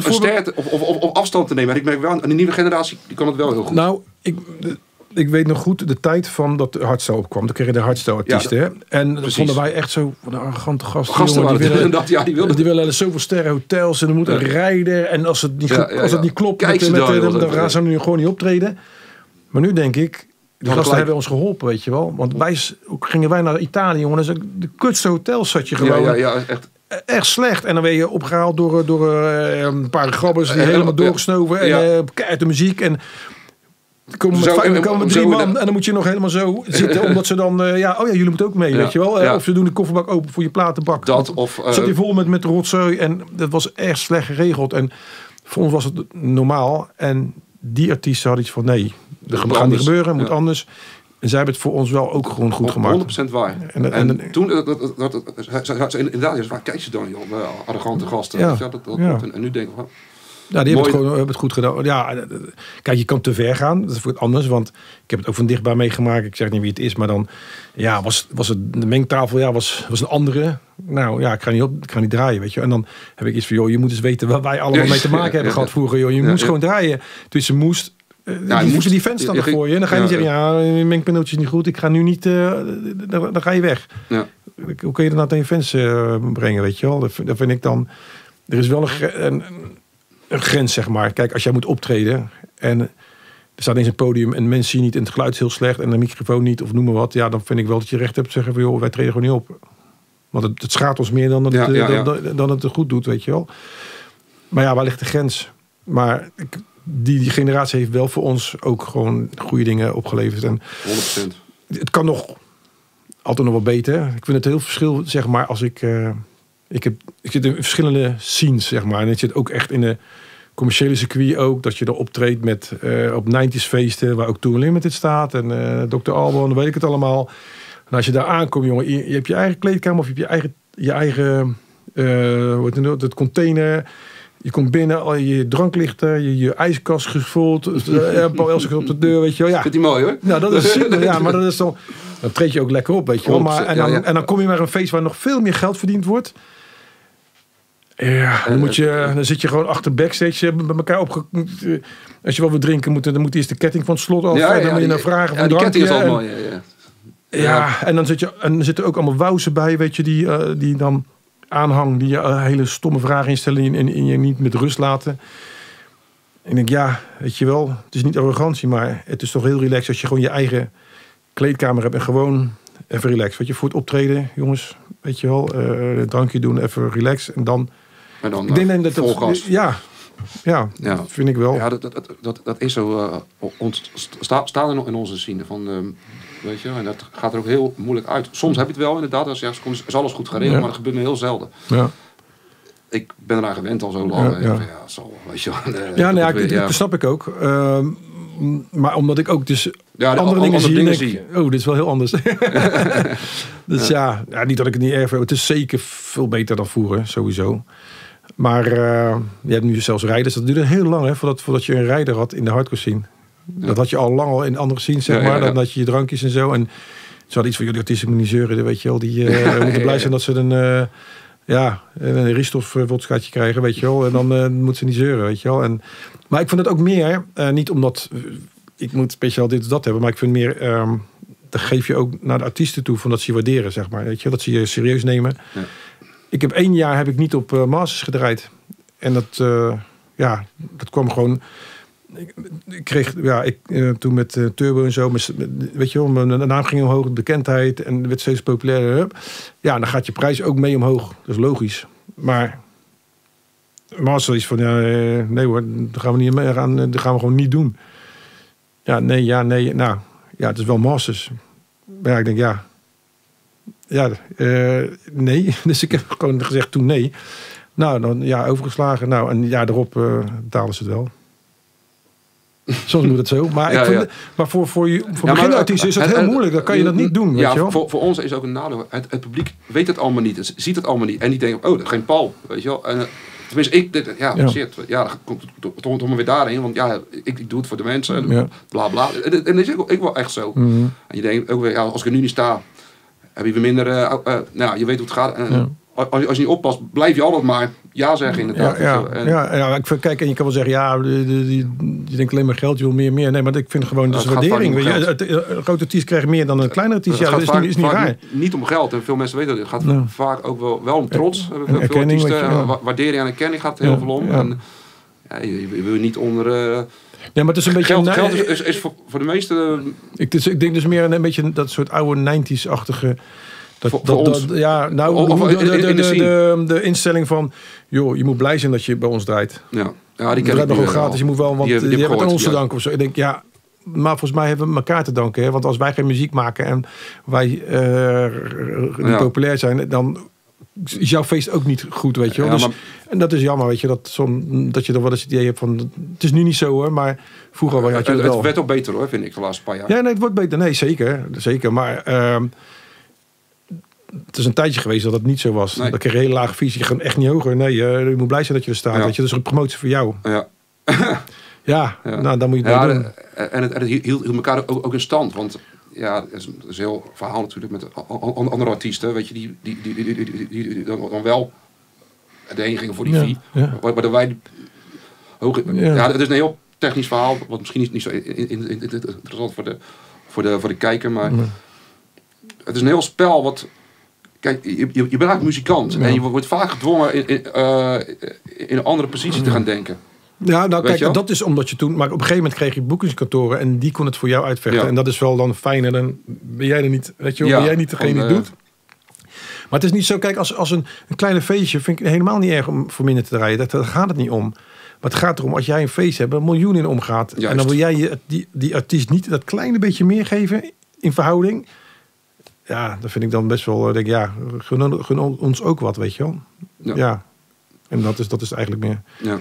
ster of afstand te nemen. En ik merk wel, een nieuwe generatie die kan het wel heel goed. Nou, ik weet nog goed de tijd van dat de hardstyle opkwam. Toen kreeg je de hardstyle artiesten. Ja, en dat vonden wij echt zo een arrogante gasten. Die willen zoveel sterrenhotels en er moet een rijder. En als het niet klopt, dan gaan ze nu gewoon niet optreden. Maar nu denk ik, die gasten hebben ons geholpen, weet je wel. Want gingen wij naar Italië, jongen. De kutste hotels zat je gewoon. Ja, echt. Echt slecht. En dan werd je opgehaald door een paar grabbers die helemaal doorgesnoven. En keihard de muziek. En dan komen we 3 man. En dan moet je nog helemaal zo zitten. Omdat ze dan, jullie moeten ook mee, weet je wel. Of ze doen de kofferbak open voor je platenbak. Zat je vol met rotzooi. En dat was echt slecht geregeld. En voor ons was het normaal. En die artiesten hadden iets van, nee... Dat gaat niet gebeuren, het moet anders. En zij hebben het voor ons wel ook gewoon goed gemaakt. 100% waar. En toen, inderdaad, kijk ze dan, joh, arrogante gasten. Ja. En nu denk ik van... Ja, die hebben het goed gedaan. Ja, kijk, je kan te ver gaan. Dat is voor het anders, want ik heb het ook van dichtbij meegemaakt. Ik zeg niet wie het is, maar dan was het de mengtafel, was een andere. Nou ja, ik ga niet draaien, weet je. En dan heb ik iets van, joh, je moet eens weten waar wij allemaal mee te maken hebben gehad vroeger. Joh. Je moest gewoon draaien. Toen ze moest... moesten die fans dan voor je. En dan ga je niet zeggen, mijn penalty is niet goed. Ik ga nu niet... dan ga je weg. Ja. Hoe kun je dat nou tegen fans brengen, weet je wel? Dat vind ik dan... Er is wel een grens, zeg maar. Kijk, als jij moet optreden... en er staat eens een podium... en mensen zien niet en het geluid is heel slecht... en de microfoon niet, of noem maar wat... ja, dan vind ik wel dat je recht hebt te zeggen... van, joh, wij treden gewoon niet op. Want het schaadt ons meer dan het goed doet, weet je wel. Maar ja, waar ligt de grens? Maar... Die generatie heeft wel voor ons ook gewoon goede dingen opgeleverd. En 100%. Het kan nog altijd nog wat beter. Ik vind het heel verschil, zeg maar, als ik Ik zit in verschillende scenes, zeg maar. En ik zit ook echt in de commerciële circuit ook. Dat je er optreedt met op 90's feesten, waar ook Tour Limited staat. En Dr. Alban, dan weet ik het allemaal. En als je daar aankomt, jongen, je hebt je eigen kleedkamer of je hebt je eigen het container. Je komt binnen, al je dranklichten, je ijskast gevuld. Paul Elstak op de deur, weet je wel. Ja. Vindt die mooi, hoor. Nou, dat is super. Ja, maar dat is dan... Dan treed je ook lekker op, weet je wel. Maar, en dan kom je naar een feest waar nog veel meer geld verdiend wordt. Ja, dan zit je gewoon achter backstage bij elkaar op. Als je wel wil drinken, dan moet eerst de ketting van het slot af. Ja, dan moet je naar vragen van drankje. Ja, die ketting is al mooi, ja. En dan zitten ook allemaal wauzen bij, weet je, die dan... aanhang die je hele stomme vragen instellen en je niet met rust laten. Ik denk, ja, weet je wel, het is niet arrogantie, maar het is toch heel relaxed als je gewoon je eigen kleedkamer hebt en gewoon even relaxed. Weet je, voor het optreden, jongens, weet je wel, drankje doen, even relaxed en dan. Maar dan ik denk dat volgas. Ja, dat vind ik wel. Ja, dat is zo ontstaan in onze scene van. Weet je, en dat gaat er ook heel moeilijk uit. Soms heb je het wel inderdaad, als je is alles goed geregeld, maar dat gebeurt me heel zelden. Ja. Ik ben eraan gewend al zo lang. Dat snap ik ook. Maar omdat ik ook dus andere dingen zie. Oh, dit is wel heel anders. Dus ja, niet dat ik het niet erg vind. Het is zeker veel beter dan vroeger, sowieso. Maar je hebt nu zelfs rijders. Dat duurde heel lang, hè, voordat je een rijder had in de hardcore scene. Ja. Dat had je al lang al in andere scenes, zeg maar. Dan dat je je drankjes en zo. En ze hadden iets van, jullie artiesten moeten niet zeuren, weet je wel. Die moeten blij zijn dat ze een Ristoff-wodskaatje krijgen, weet je wel. En dan moeten ze niet zeuren, weet je wel. Maar ik vond het ook meer, niet omdat ik moet speciaal dit of dat hebben. Maar ik vind meer, dat geef je ook naar de artiesten toe. Van dat ze je waarderen, zeg maar. Weet je, dat ze je serieus nemen. Ja. Ik heb 1 jaar heb ik niet op Masters gedraaid. En dat kwam gewoon... Ik kreeg toen met Turbo en zo, weet je wel, mijn naam ging omhoog, bekendheid en werd steeds populairder. Ja, dan gaat je prijs ook mee omhoog, dat is logisch. Maar als er iets van, nee hoor, dat gaan we niet meer aan, dat gaan we gewoon niet doen. Ja, het is wel Masters. Maar ja, ik denk, nee. Dus ik heb gewoon gezegd toen nee. Nou, dan overgeslagen. Nou, en daarop betalen ze het wel. Soms moet het zo. Maar, maar voor beginartiesten is het heel moeilijk. Dan kan je dat niet doen. Ja, weet je wel? Voor ons is ook een nadeel. Het publiek weet het allemaal niet. Het ziet het allemaal niet. En die denken, oh, dat is geen Paul. Weet je wel. En, tenminste, ik denk, dat komt toch maar weer daarheen. Want ik doe het voor de mensen. En bla bla. En dat is ook wel echt zo. Mm-hmm. En je denkt ook weer, als ik er nu niet sta, heb je weer minder... je weet hoe het gaat. Als je niet oppast, blijf je altijd maar ja zeggen inderdaad. Kijk, en je kan wel zeggen, je denkt alleen maar geld, je wil meer. Nee, maar ik vind gewoon dus waardering. Een grote artiest krijgt meer dan een kleinere artiest. Ja, dat is niet raar. Niet om geld. En veel mensen weten dat. Het gaat vaak ook wel om trots. Veel artiesten, waardering en erkenning gaat heel veel om. En, je wil niet onder... maar het is een beetje... Geld is voor de meeste... Ik denk dus meer een beetje dat soort oude 90's-achtige... de instelling van, joh, je moet blij zijn dat je bij ons draait. Ja, die ken ik gewoon gratis. Je moet wel, want je hebt aan ons te danken of zo. Ik denk, maar volgens mij hebben we elkaar te danken. Hè? Want als wij geen muziek maken en wij niet populair zijn, dan is jouw feest ook niet goed, weet je wel. En dat is jammer, weet je, dat je dan wel eens het idee hebt van, het is nu niet zo hoor, maar vroeger had je het wel. Het werd ook beter hoor, vind ik, de laatste paar jaar. Ja, nee, het wordt beter. Nee, zeker. Maar... het is een tijdje geweest dat het niet zo was. Nee. Dat kreeg je een hele lage visie. Je gaat echt niet hoger. Nee, je moet blij zijn dat je er staat. Ja. Weet je? Dat is een promotie voor jou. Nou, dan moet je het doen. En het hield elkaar ook in stand. Want het is een heel verhaal natuurlijk met andere artiesten. Weet je, die dan wel... De een ging voor die vie. Waardoor wij... het is een heel technisch verhaal. Wat misschien niet zo interessant voor de kijker. Maar het is een heel spel wat... Kijk, je bent eigenlijk muzikant. Ja. En je wordt vaak gedwongen in een andere positie te gaan denken. Ja, nou kijk, dat is omdat je toen... Maar op een gegeven moment kreeg je boekingskantoren... en die kon het voor jou uitvechten. Ja. En dat is wel dan fijner. Dan ben jij er niet... Weet je, ben jij niet degene die doet. Maar het is niet zo... Kijk, als een kleine feestje... vind ik helemaal niet erg om voor minder te draaien. Daar gaat het niet om. Maar het gaat erom, als jij een feest hebt... een miljoen in omgaat... Juist. En dan wil jij die artiest niet dat kleine beetje meer geven... in verhouding... ja, dat vind ik dan best wel, denk ik, ja, gun ons ook wat, weet je wel. Ja. Ja. En dat is eigenlijk meer. Ja.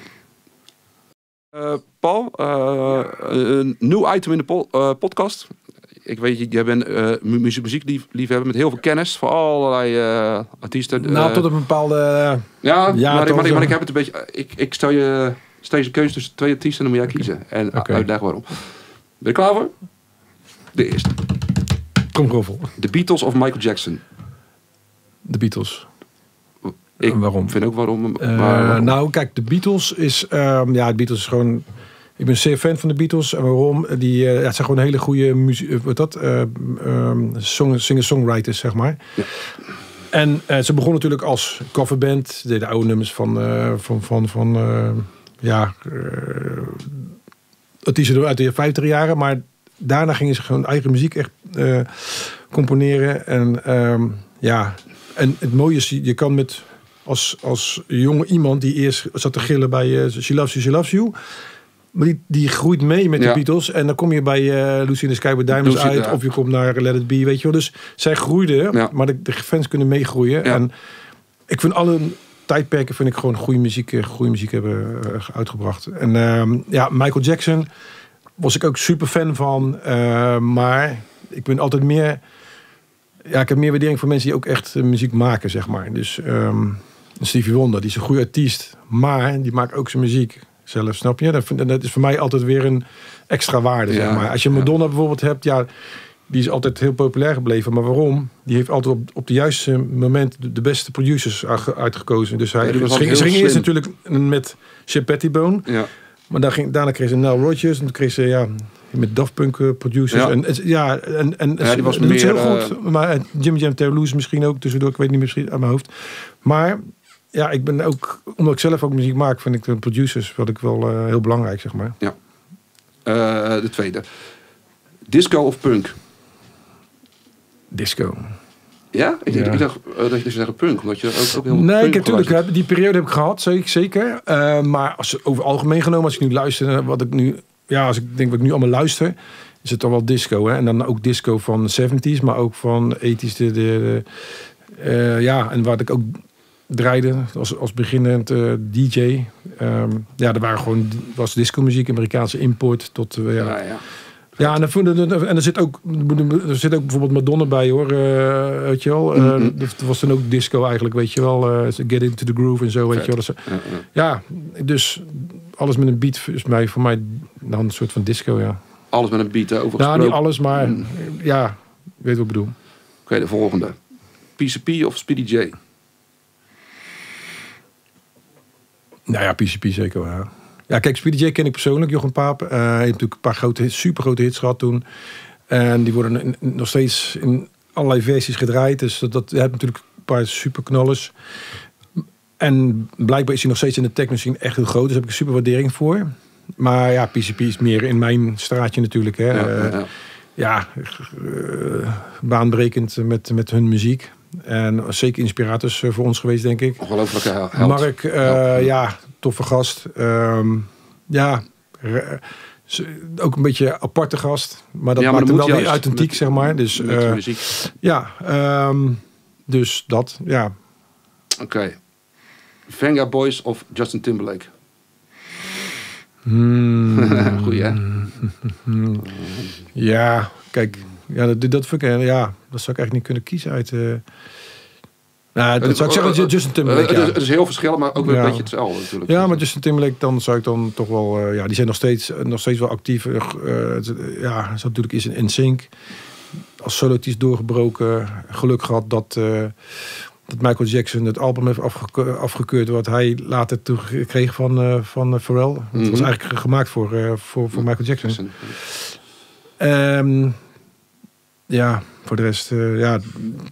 Paul, een nieuw item in de podcast. Ik weet, jij bent muziekliefhebber met heel veel kennis voor allerlei artiesten. Tot een bepaalde... maar ik heb het een beetje... Ik stel je steeds een keuze tussen twee artiesten en dan moet jij kiezen. Okay. En uitleg waarom. Ben je klaar voor? De eerste. Kom gewoon vol. De Beatles of Michael Jackson? De Beatles. Ik vind ook waarom. Waarom? Nou, kijk, de Beatles is... de Beatles is gewoon... Ik ben zeer fan van de Beatles. En waarom? Het zijn gewoon hele goede singer-songwriters, zeg maar. Ja. En ze begonnen natuurlijk als coverband. Ze deden oude nummers van artiesten uit de 50 jaren. Maar daarna gingen ze gewoon eigen muziek echt componeren. En het mooie is, je kan met... Als jonge iemand die eerst zat te gillen bij She Loves You, She Loves You... Maar die groeit mee met de Beatles. En dan kom je bij Lucy in the Sky with Diamonds uit. Ja. Of je komt naar Let It Be, weet je wel. Dus zij groeiden, maar de fans kunnen meegroeien. Ja. En ik vind alle tijdperken gewoon goede muziek hebben uitgebracht. En Michael Jackson was ik ook super fan van. Maar ik ben altijd meer... Ja, ik heb meer waardering voor mensen die ook echt muziek maken, zeg maar. Dus Stevie Wonder, die is een goede artiest. Maar die maakt ook zijn muziek zelf, snap je? Dat is voor mij altijd weer een extra waarde, zeg maar. Als je Madonna bijvoorbeeld hebt, die is altijd heel populair gebleven. Maar waarom? Die heeft altijd op de juiste moment de beste producers uitgekozen. Dus hij ging eerst natuurlijk met Chip Pettibone. Ja. Maar daarna kreeg ze Nile Rodgers. En toen kreeg ze, met Daft Punk producers. Ja. En die was meer... Heel goed. Maar Jimmy Jam Terlouze misschien ook tussendoor. Ik weet niet, misschien uit mijn hoofd. Maar... Ja, ik ben ook, omdat ik zelf ook muziek maak, vind ik de producers wat ik wel heel belangrijk, zeg maar. Ja. De tweede. Disco of punk? Disco. Ja? Ik dacht dat je zeggen punk, omdat je ook heel... Nee, die periode heb ik gehad, zeker. Maar over algemeen genomen, als ik nu luister, als ik denk wat ik nu allemaal luister, is het dan wel disco, hè? En dan ook disco van de 70s, maar ook van de 80s. En waar ik ook draaide als beginnend DJ. Er waren gewoon... was discomuziek, Amerikaanse import tot... En er zit ook bijvoorbeeld Madonna bij, hoor. Weet je wel? Dat was dan ook disco eigenlijk, weet je wel. Get Into The Groove en zo, weet je wel. Dus alles met een beat is voor mij dan een soort van disco, ja. Alles met een beat, overigens. Nou, niet alles, maar ik weet wat ik bedoel. Oké, de volgende. PCP of Speedy J? Nou ja, PCP zeker wel. Ja. Ja, kijk, Speedy J ken ik persoonlijk, Jochem Paap. Hij heeft natuurlijk een paar supergrote hits gehad toen. En die worden nog steeds in allerlei versies gedraaid. Dus je hebt natuurlijk een paar superknallers. En blijkbaar is hij nog steeds in de techno-scene echt heel groot. Dus daar heb ik super waardering voor. Maar ja, PCP is meer in mijn straatje natuurlijk. Hè. Baanbrekend met hun muziek. En zeker inspirators voor ons geweest, denk ik. Ongelooflijke held. Mark, toffe gast. Ook een beetje aparte gast. Maar dat maakt hem wel weer authentiek, zeg maar. Dus, muziek. Dus dat, ja. Oké. Venga Boys of Justin Timberlake? Goeie, hè? Ja, kijk... Ja, dat vind ik... Ja, dat zou ik eigenlijk niet kunnen kiezen uit... dat zou ik zeggen, Justin Timberlake, Het is heel verschillend, maar ook weer een beetje hetzelfde natuurlijk. Ja, maar Justin Timberlake, dan zou ik dan toch wel... die zijn nog steeds wel actief. Is natuurlijk is in sync. Als solotisch doorgebroken. Geluk gehad dat Michael Jackson het album heeft afgekeurd... wat hij later kreeg van Pharrell. Het was eigenlijk gemaakt voor Michael Jackson. Ja, voor de rest... het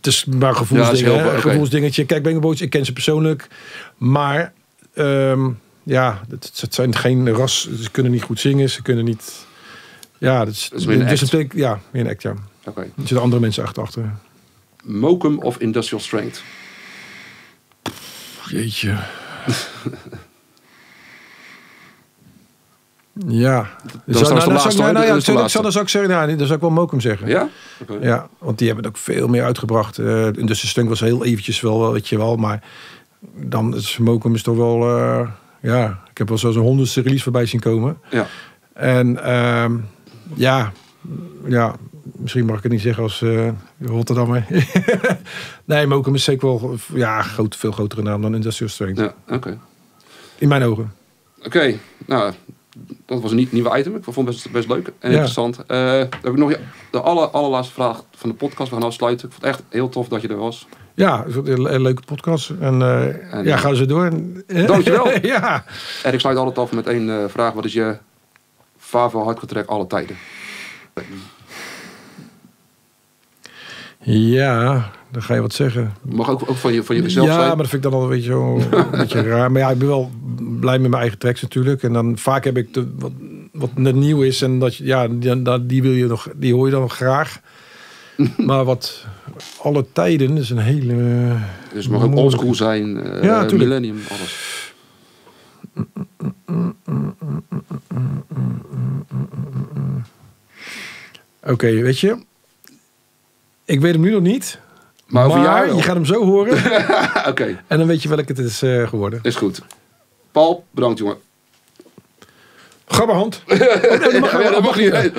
is maar gevoelsdingen. Ja, gevoelsdingetje. Kijk, Bang Boys, ik ken ze persoonlijk. Maar... het zijn geen ras. Ze kunnen niet goed zingen. Ze kunnen niet... Ja, dat is meer een act, ja. Okay. Er zitten andere mensen achter. Mokum of Industrial Strength? Jeetje. Ja. Dat zou ik zeggen. Nou, dat zou ik wel Mokum zeggen. Ja? Okay. Ja, want die hebben het ook veel meer uitgebracht. Industrial Strength was heel eventjes wel, weet je wel. Maar dan is Mokum toch wel... ja, ik heb wel zo'n 100ste release voorbij zien komen. Ja. En ja, misschien mag ik het niet zeggen als Rotterdammer. Nee, Mokum is zeker wel veel grotere naam dan Industrial Strength. Ja, okay. In mijn ogen. Oké, nou... Dat was een nieuwe item. Ik vond het best leuk en interessant. Dan heb ik nog de allerlaatste vraag van de podcast. We gaan afsluiten. Ik vond het echt heel tof dat je er was. Ja, het is een leuke podcast. En ja, gaan ze door. Dankjewel. Ja. En ik sluit altijd af met één vraag. Wat is je favoriete hardcore track alle tijden? Ja, dan ga je wat zeggen. Mag ook van jezelf zijn. Ja, maar dat vind ik dan al een beetje raar. Maar ja, ik ben wel blij met mijn eigen tracks natuurlijk. En dan vaak heb ik wat net nieuw is. En dat, ja, die hoor je dan nog graag. Maar wat alle tijden is een hele... Dus het mag ook oldschool zijn. Ja, millennium, alles. Oké, weet je... Ik weet hem nu nog niet. Maar over jaar, je gaat hem zo horen. Okay. En dan weet je welke het is geworden. Is goed. Paul, bedankt jongen. Ga maar hand. Oh, nee, dat mag niet.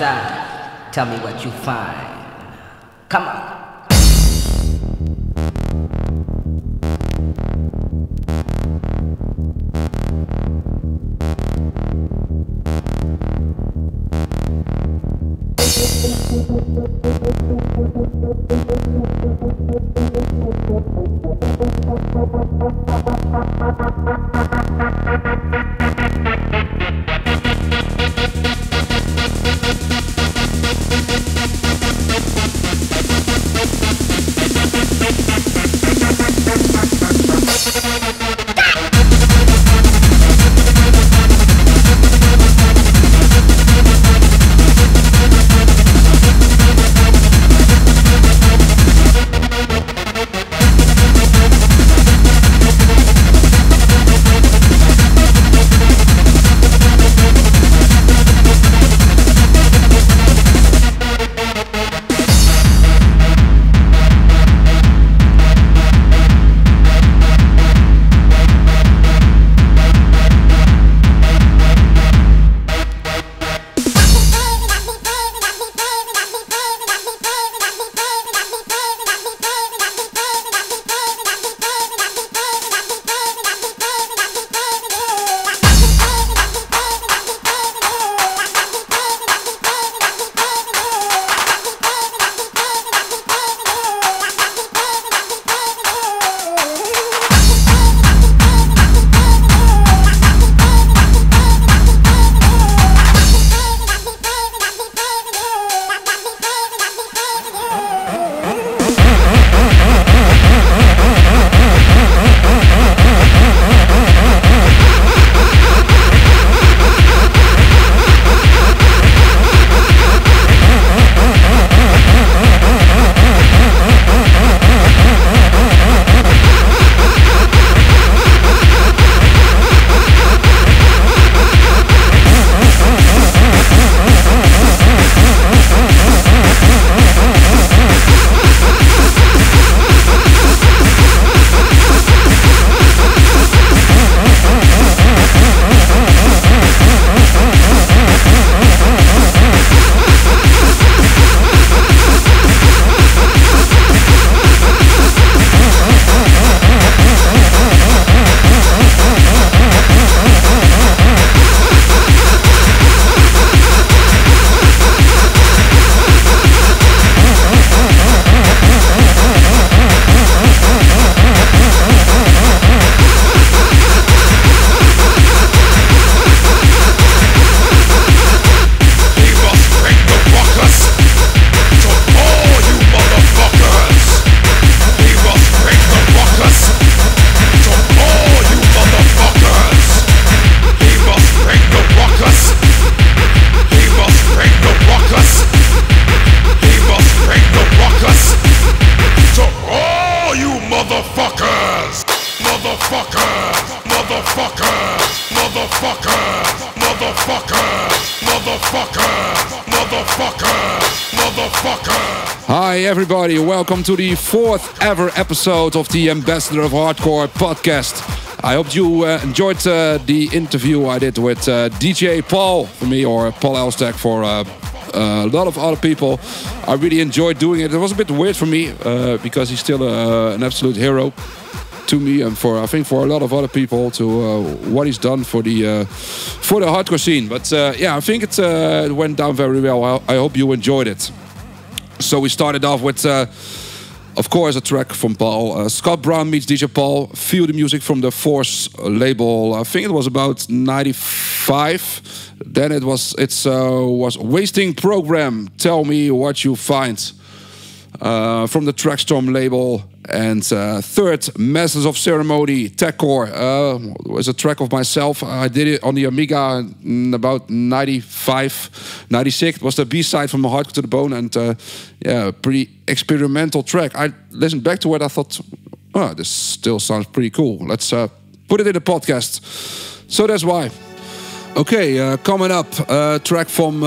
inside. Tell me what you find. Come on. Welcome to the 4th ever episode of the Ambassador of Hardcore podcast. I hope you enjoyed the interview I did with DJ Paul for me, or Paul Elstak for a lot of other people. I really enjoyed doing it. It was a bit weird for me because he's still an absolute hero to me, and for, I think, for a lot of other people, to what he's done for the hardcore scene. But yeah, I think it went down very well. I hope you enjoyed it. So we started off with, of course, a track from Paul. Scott Brown meets DJ Paul. Feel the music from the Force label. I think it was about 95. Then it was Wasting Program. Tell me what you find. From the Trackstorm label. And third, Masters of Ceremony, Techcore. Was a track of myself. I did it on the Amiga in about 95, 96. It was the B-side from Hardcore to the Bone. And yeah, pretty experimental track. I listened back to it. I thought, oh, this still sounds pretty cool. Let's put it in the podcast. So that's why. Okay, coming up, track from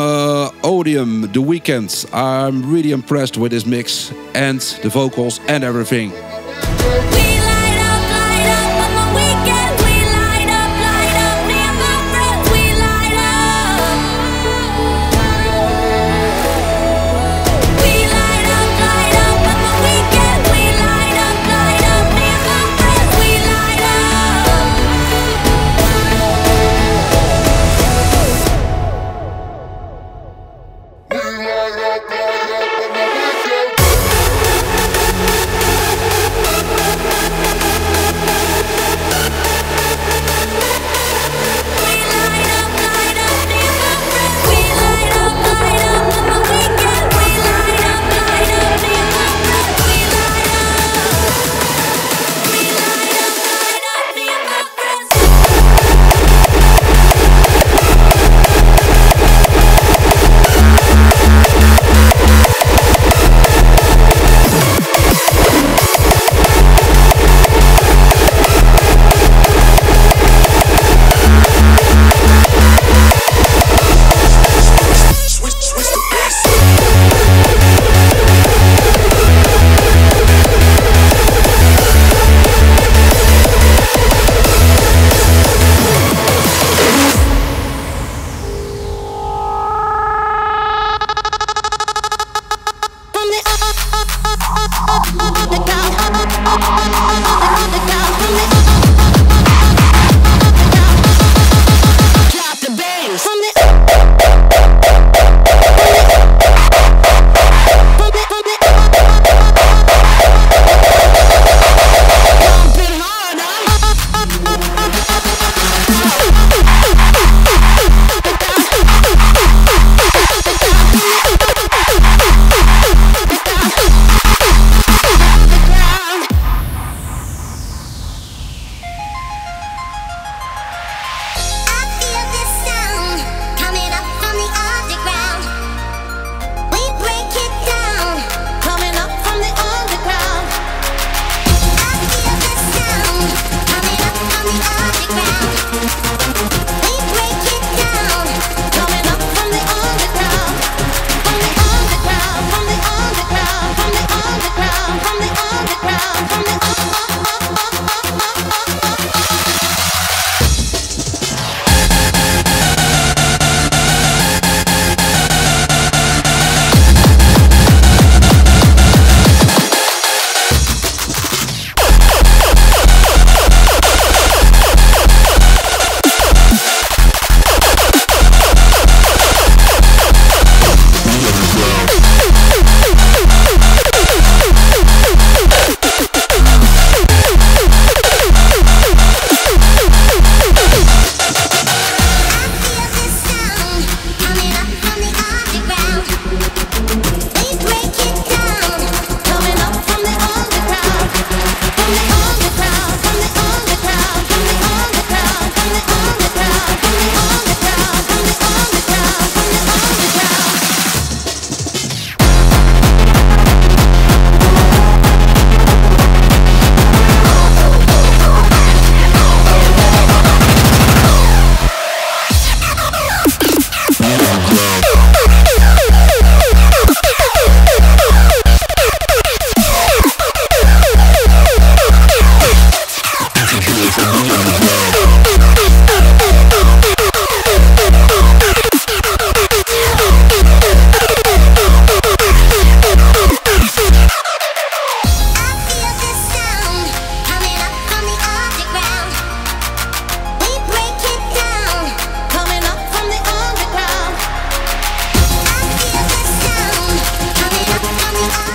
Odium, The Weeknd. I'm really impressed with this mix and the vocals and everything.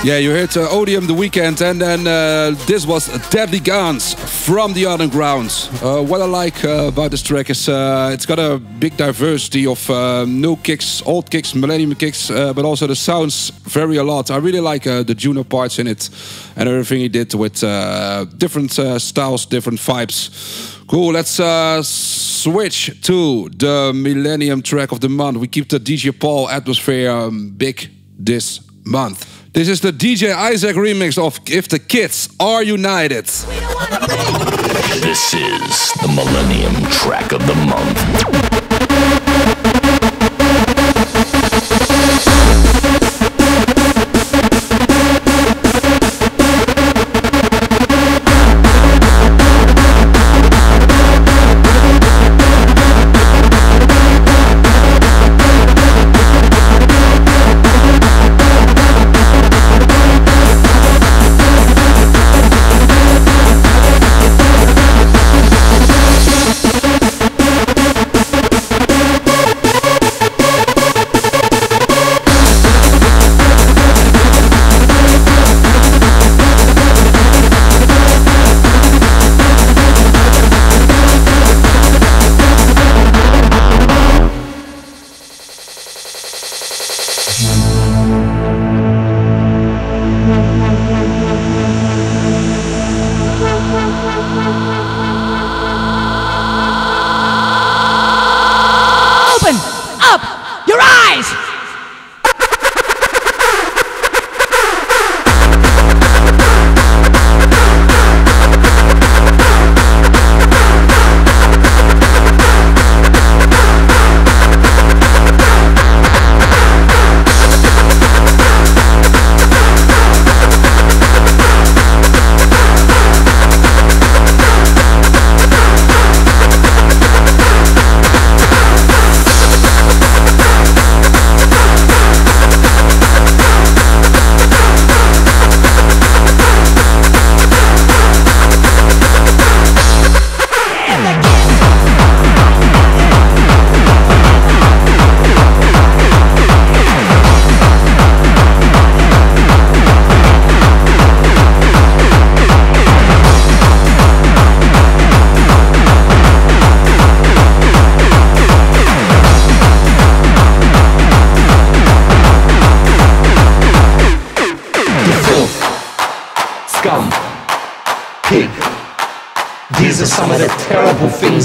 Yeah, you heard Odium, The Weeknd, and then this was Deadly Guns from the Underground. What I like about this track is it's got a big diversity of new kicks, old kicks, millennium kicks, but also the sounds vary a lot. I really like the Juno parts in it and everything he did with different styles, different vibes. Cool, let's switch to the millennium track of the month. We keep the DJ Paul atmosphere big this month. This is the DJ Isaac remix of If the Kids Are United. This is the Millennium Track of the Month.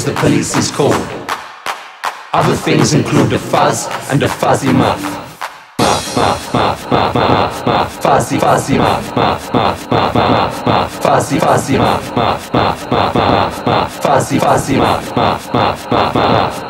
The police is cold. Other things include the fuzz and the fuzzy muff. Muff, muff, muff, muff, muff, muff, fuzzy, fuzzy, muff, muff, muff, muff, muff, muff, fuzzy, fuzzy, muff, muff, muff, muff, muff, muff, fuzzy, fuzzy, muff, muff, muff, muff, muff.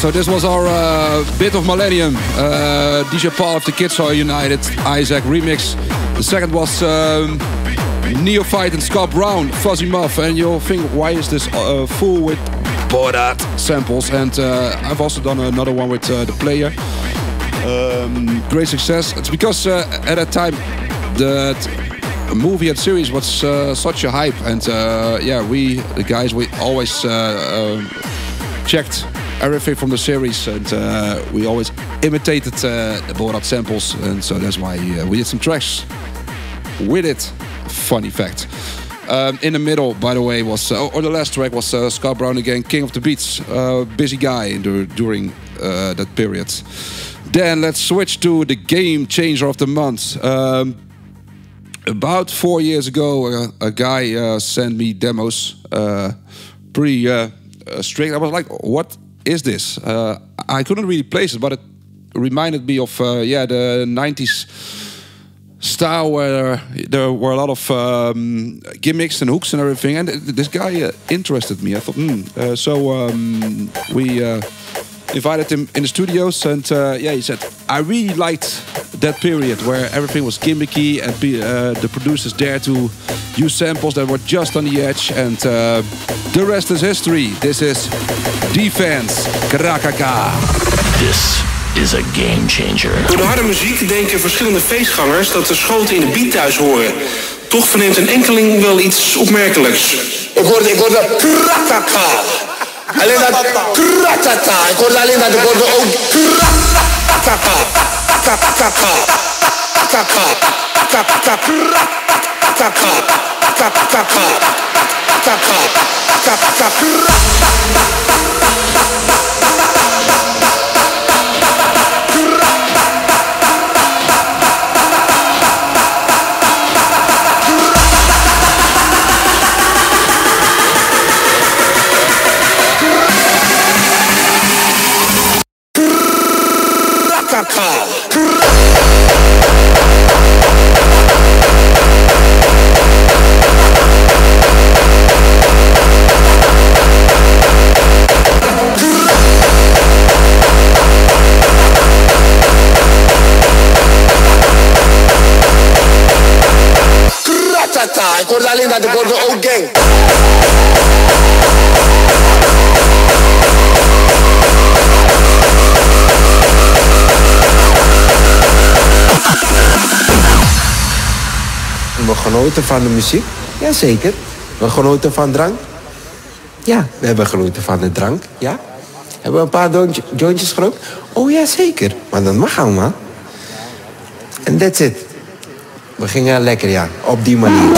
So this was our bit of Millennium. DJ Paul of the Kids Are United, Isaac remix. The second was Neophyte and Scott Brown, Fuzzy Muff. And you'll think, why is this full with Borat samples? And I've also done another one with The Player. Great success. It's because at that time that movie and series was such a hype, and yeah, the guys always checked everything from the series, and we always imitated the Borat samples, and so that's why we did some tracks with it. Funny fact. In the middle, by the way, was or the last track was Scott Brown again, King of the Beats, busy guy during that period. Then let's switch to the game changer of the month. About 4 years ago, a guy sent me demos, pretty strict. I was like, what is this? I couldn't really place it, but it reminded me of the 90s style where there were a lot of gimmicks and hooks and everything. And this guy interested me. I thought, so we invited him in the studios, and he said, I really liked that period where everything was gimmicky and the producers dared to use samples that were just on the edge, and the rest is history. This is Defense. Krakaka. This is a game changer. Door de harde muziek denken verschillende feestgangers dat de schoten in de beat thuis horen. Toch verneemt een enkeling wel iets opmerkelijks. Ik hoor dat krakaka. Alleen dat krakaka. Ik hoor alleen dat ook krakaka. Ik hoorde alleen dat ik hoorde ook gang. We genoten van de muziek? Jazeker. We genoten van drank? Ja, we hebben genoten van de drank, ja. Hebben we een paar jointjes gerookt? Oh ja, zeker. Maar dat mag allemaal. En that's it. We gingen lekker, ja. Op die manier.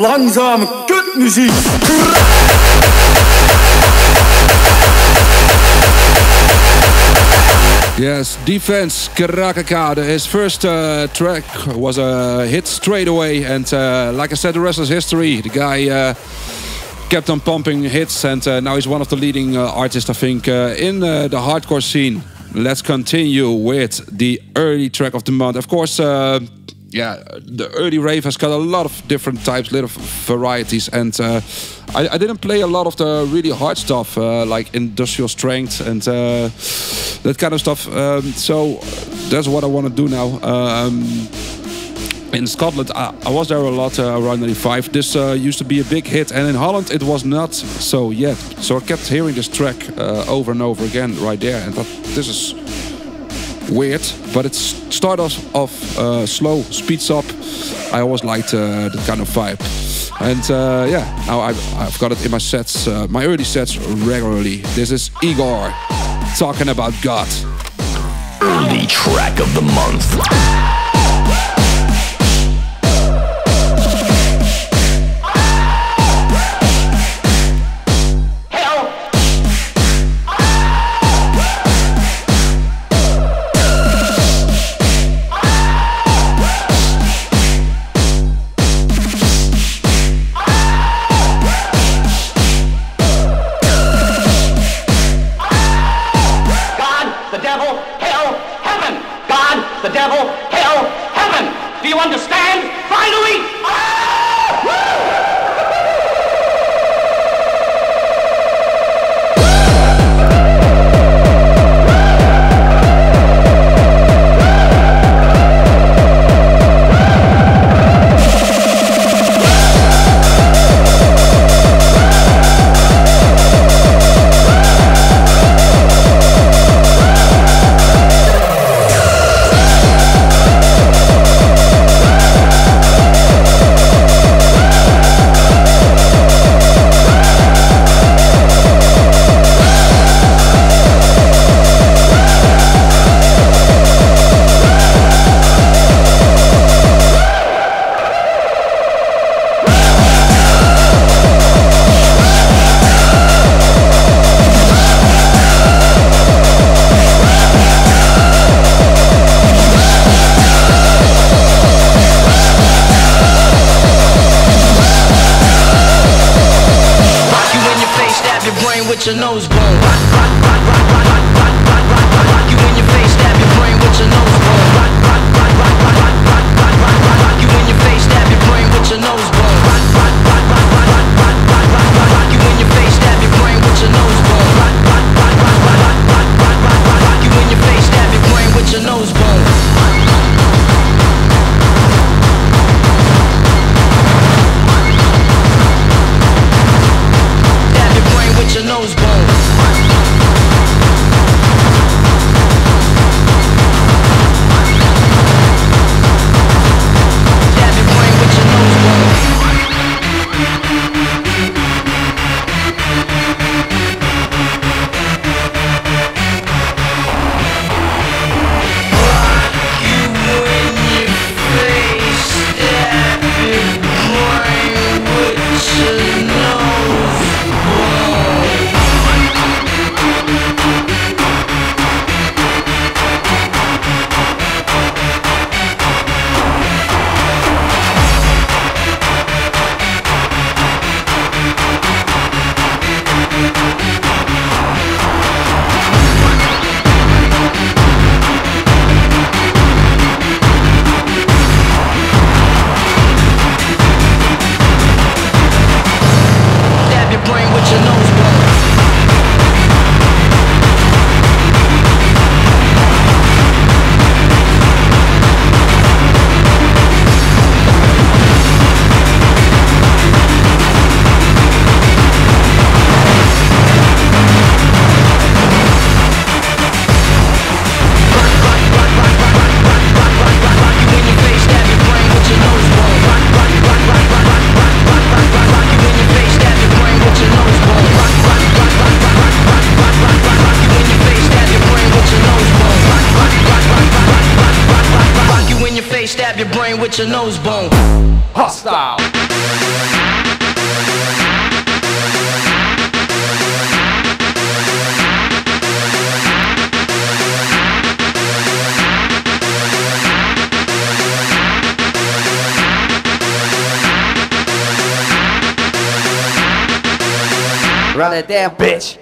Langzame kutmuziek. Yes, Defense, Karakakade. His first track was a hit straight away, and like I said, the rest is history. The guy kept on pumping hits, and now he's one of the leading artists, I think, in the hardcore scene. Let's continue with the early track of the month. Of course, yeah, the early rave has got a lot of different types, little varieties, and I didn't play a lot of the really hard stuff, like Industrial Strength and that kind of stuff, so that's what I want to do now. in Scotland, I was there a lot around '95. This used to be a big hit, and in Holland it was not so yet. So I kept hearing this track over and over again right there, and I thought, this is weird, but it started off slow, speeds up. I always liked that kind of vibe. And yeah, now I've got it in my sets, my early sets regularly. This is Igor talking about God. Early track of the month. Your nose bone hostile. Run it down, bitch.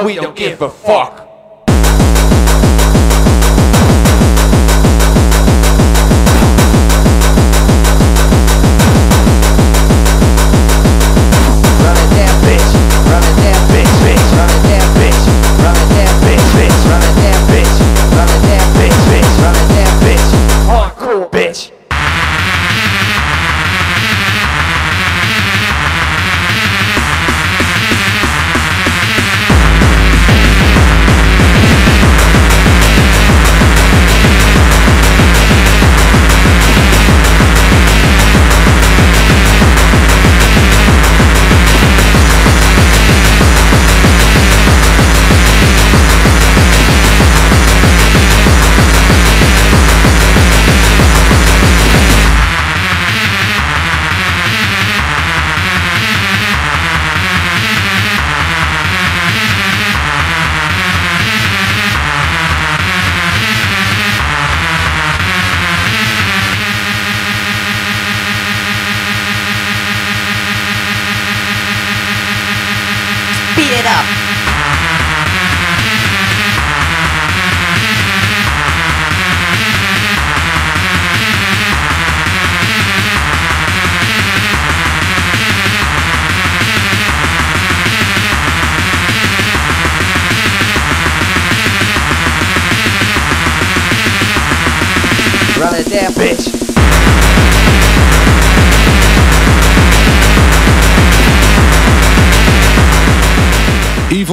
but we don't give a fuck.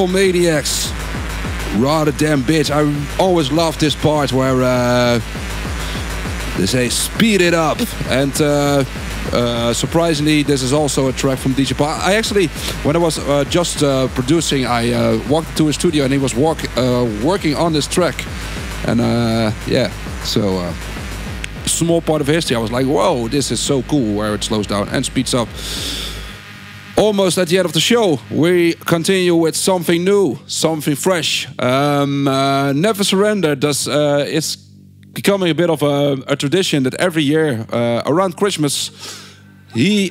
Maniacs, rather damn bitch. I always love this part where they say speed it up, and surprisingly this is also a track from DJ Paul. I actually, when I was just producing, I walked to his studio and he was working on this track, and yeah, so small part of history. I was like, whoa, this is so cool where it slows down and speeds up. Almost at the end of the show, we continue with something new, something fresh. Never Surrender does, it's becoming a bit of a tradition that every year around Christmas he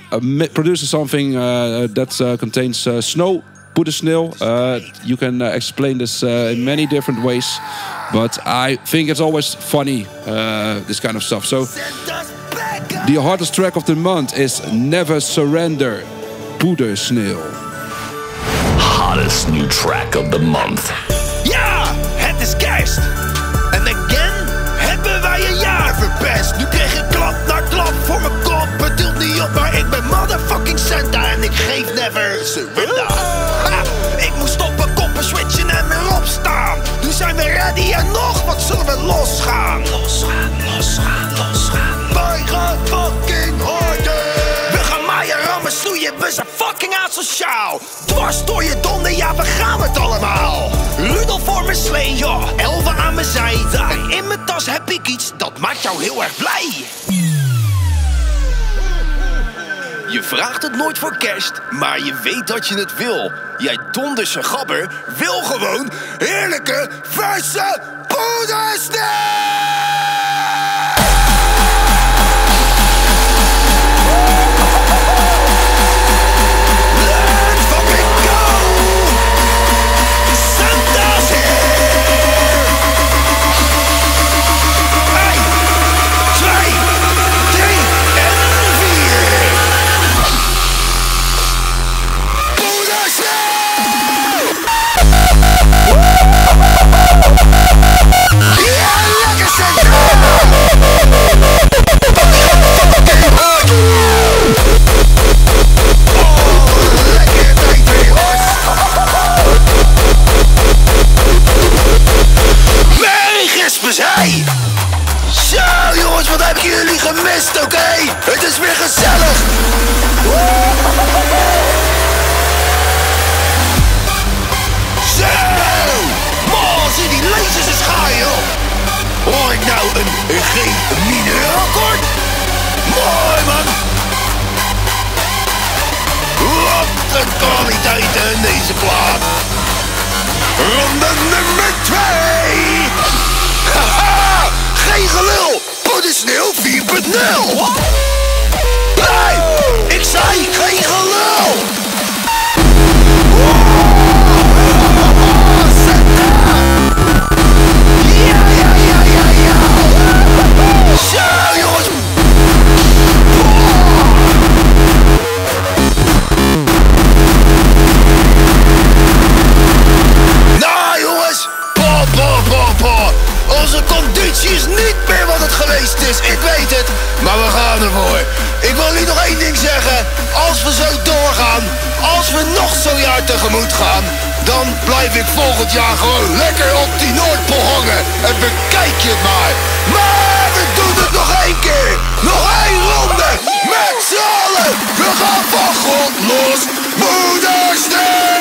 produces something that contains snow, poedersneeuw. You can explain this in many different ways, but I think it's always funny, this kind of stuff. So the hardest track of the month is Never Surrender. Poedersneeuw. Hottest new track of the month. Ja, het is kerst. En again hebben wij een jaar verpest. Nu kreeg ik klap na klap voor mijn kop. Het hield niet op, maar ik ben motherfucking Santa. En ik geef Never Surrender. Ha, ik moest stoppen, koppen, switchen en weer opstaan. Nu zijn we ready en nog, wat zullen we losgaan? Losgaan, losgaan, losgaan. Wij gaan fucking harder. We snoeien, we zijn fucking asociaal. Dwars door je donder, ja, we gaan het allemaal. Rudolf voor mijn slee, ja, Elva aan mijn zijde. En in mijn tas heb ik iets, dat maakt jou heel erg blij. Je vraagt het nooit voor kerst, maar je weet dat je het wil. Jij donderse gabber wil gewoon heerlijke, verse poedersneeuw. Hey! Zo jongens, wat heb ik jullie gemist, oké? Het is weer gezellig! Zo! Man, zie die lasers eens gaan, joh! Hoor ik nou een G-mineur-akkoord? Mooi, man! Wat een kwaliteit in deze plaat! Ronde nummer 2! Haha, geen gelul, poedersneeuw 4.0. Nee, ik zei geen gelul. is, ik weet het, maar we gaan ervoor. Ik wil nu nog één ding zeggen. Als we zo doorgaan, als we nog zo'n jaar tegemoet gaan, dan blijf ik volgend jaar gewoon lekker op die Noordpool hangen. En bekijk je het maar. Maar we doen het nog één keer. Nog één ronde. Met z'n allen. We gaan van God los. Moedersteen.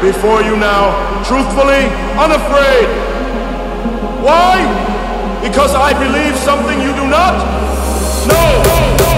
Before you now, truthfully, unafraid. Why? Because I believe something you do not? No!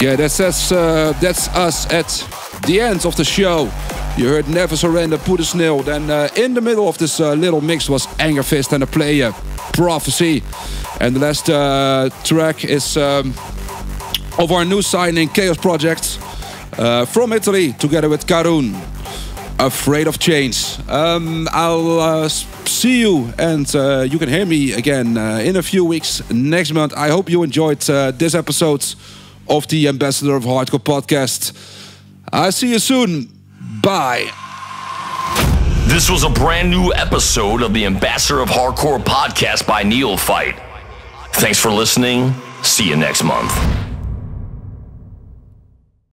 Yeah, that says, that's us at the end of the show. You heard Never Surrender, Put a Snail. Then in the middle of this little mix was Angerfist and the player Prophecy. And the last track is of our new signing Chaos Project from Italy, together with Karun, Afraid of Chains. I'll see you and you can hear me again in a few weeks next month. I hope you enjoyed this episode of the Ambassador of Hardcore podcast. I'll see you soon. Bye. This was a brand new episode of the Ambassador of Hardcore podcast by Neophyte. Thanks for listening. See you next month.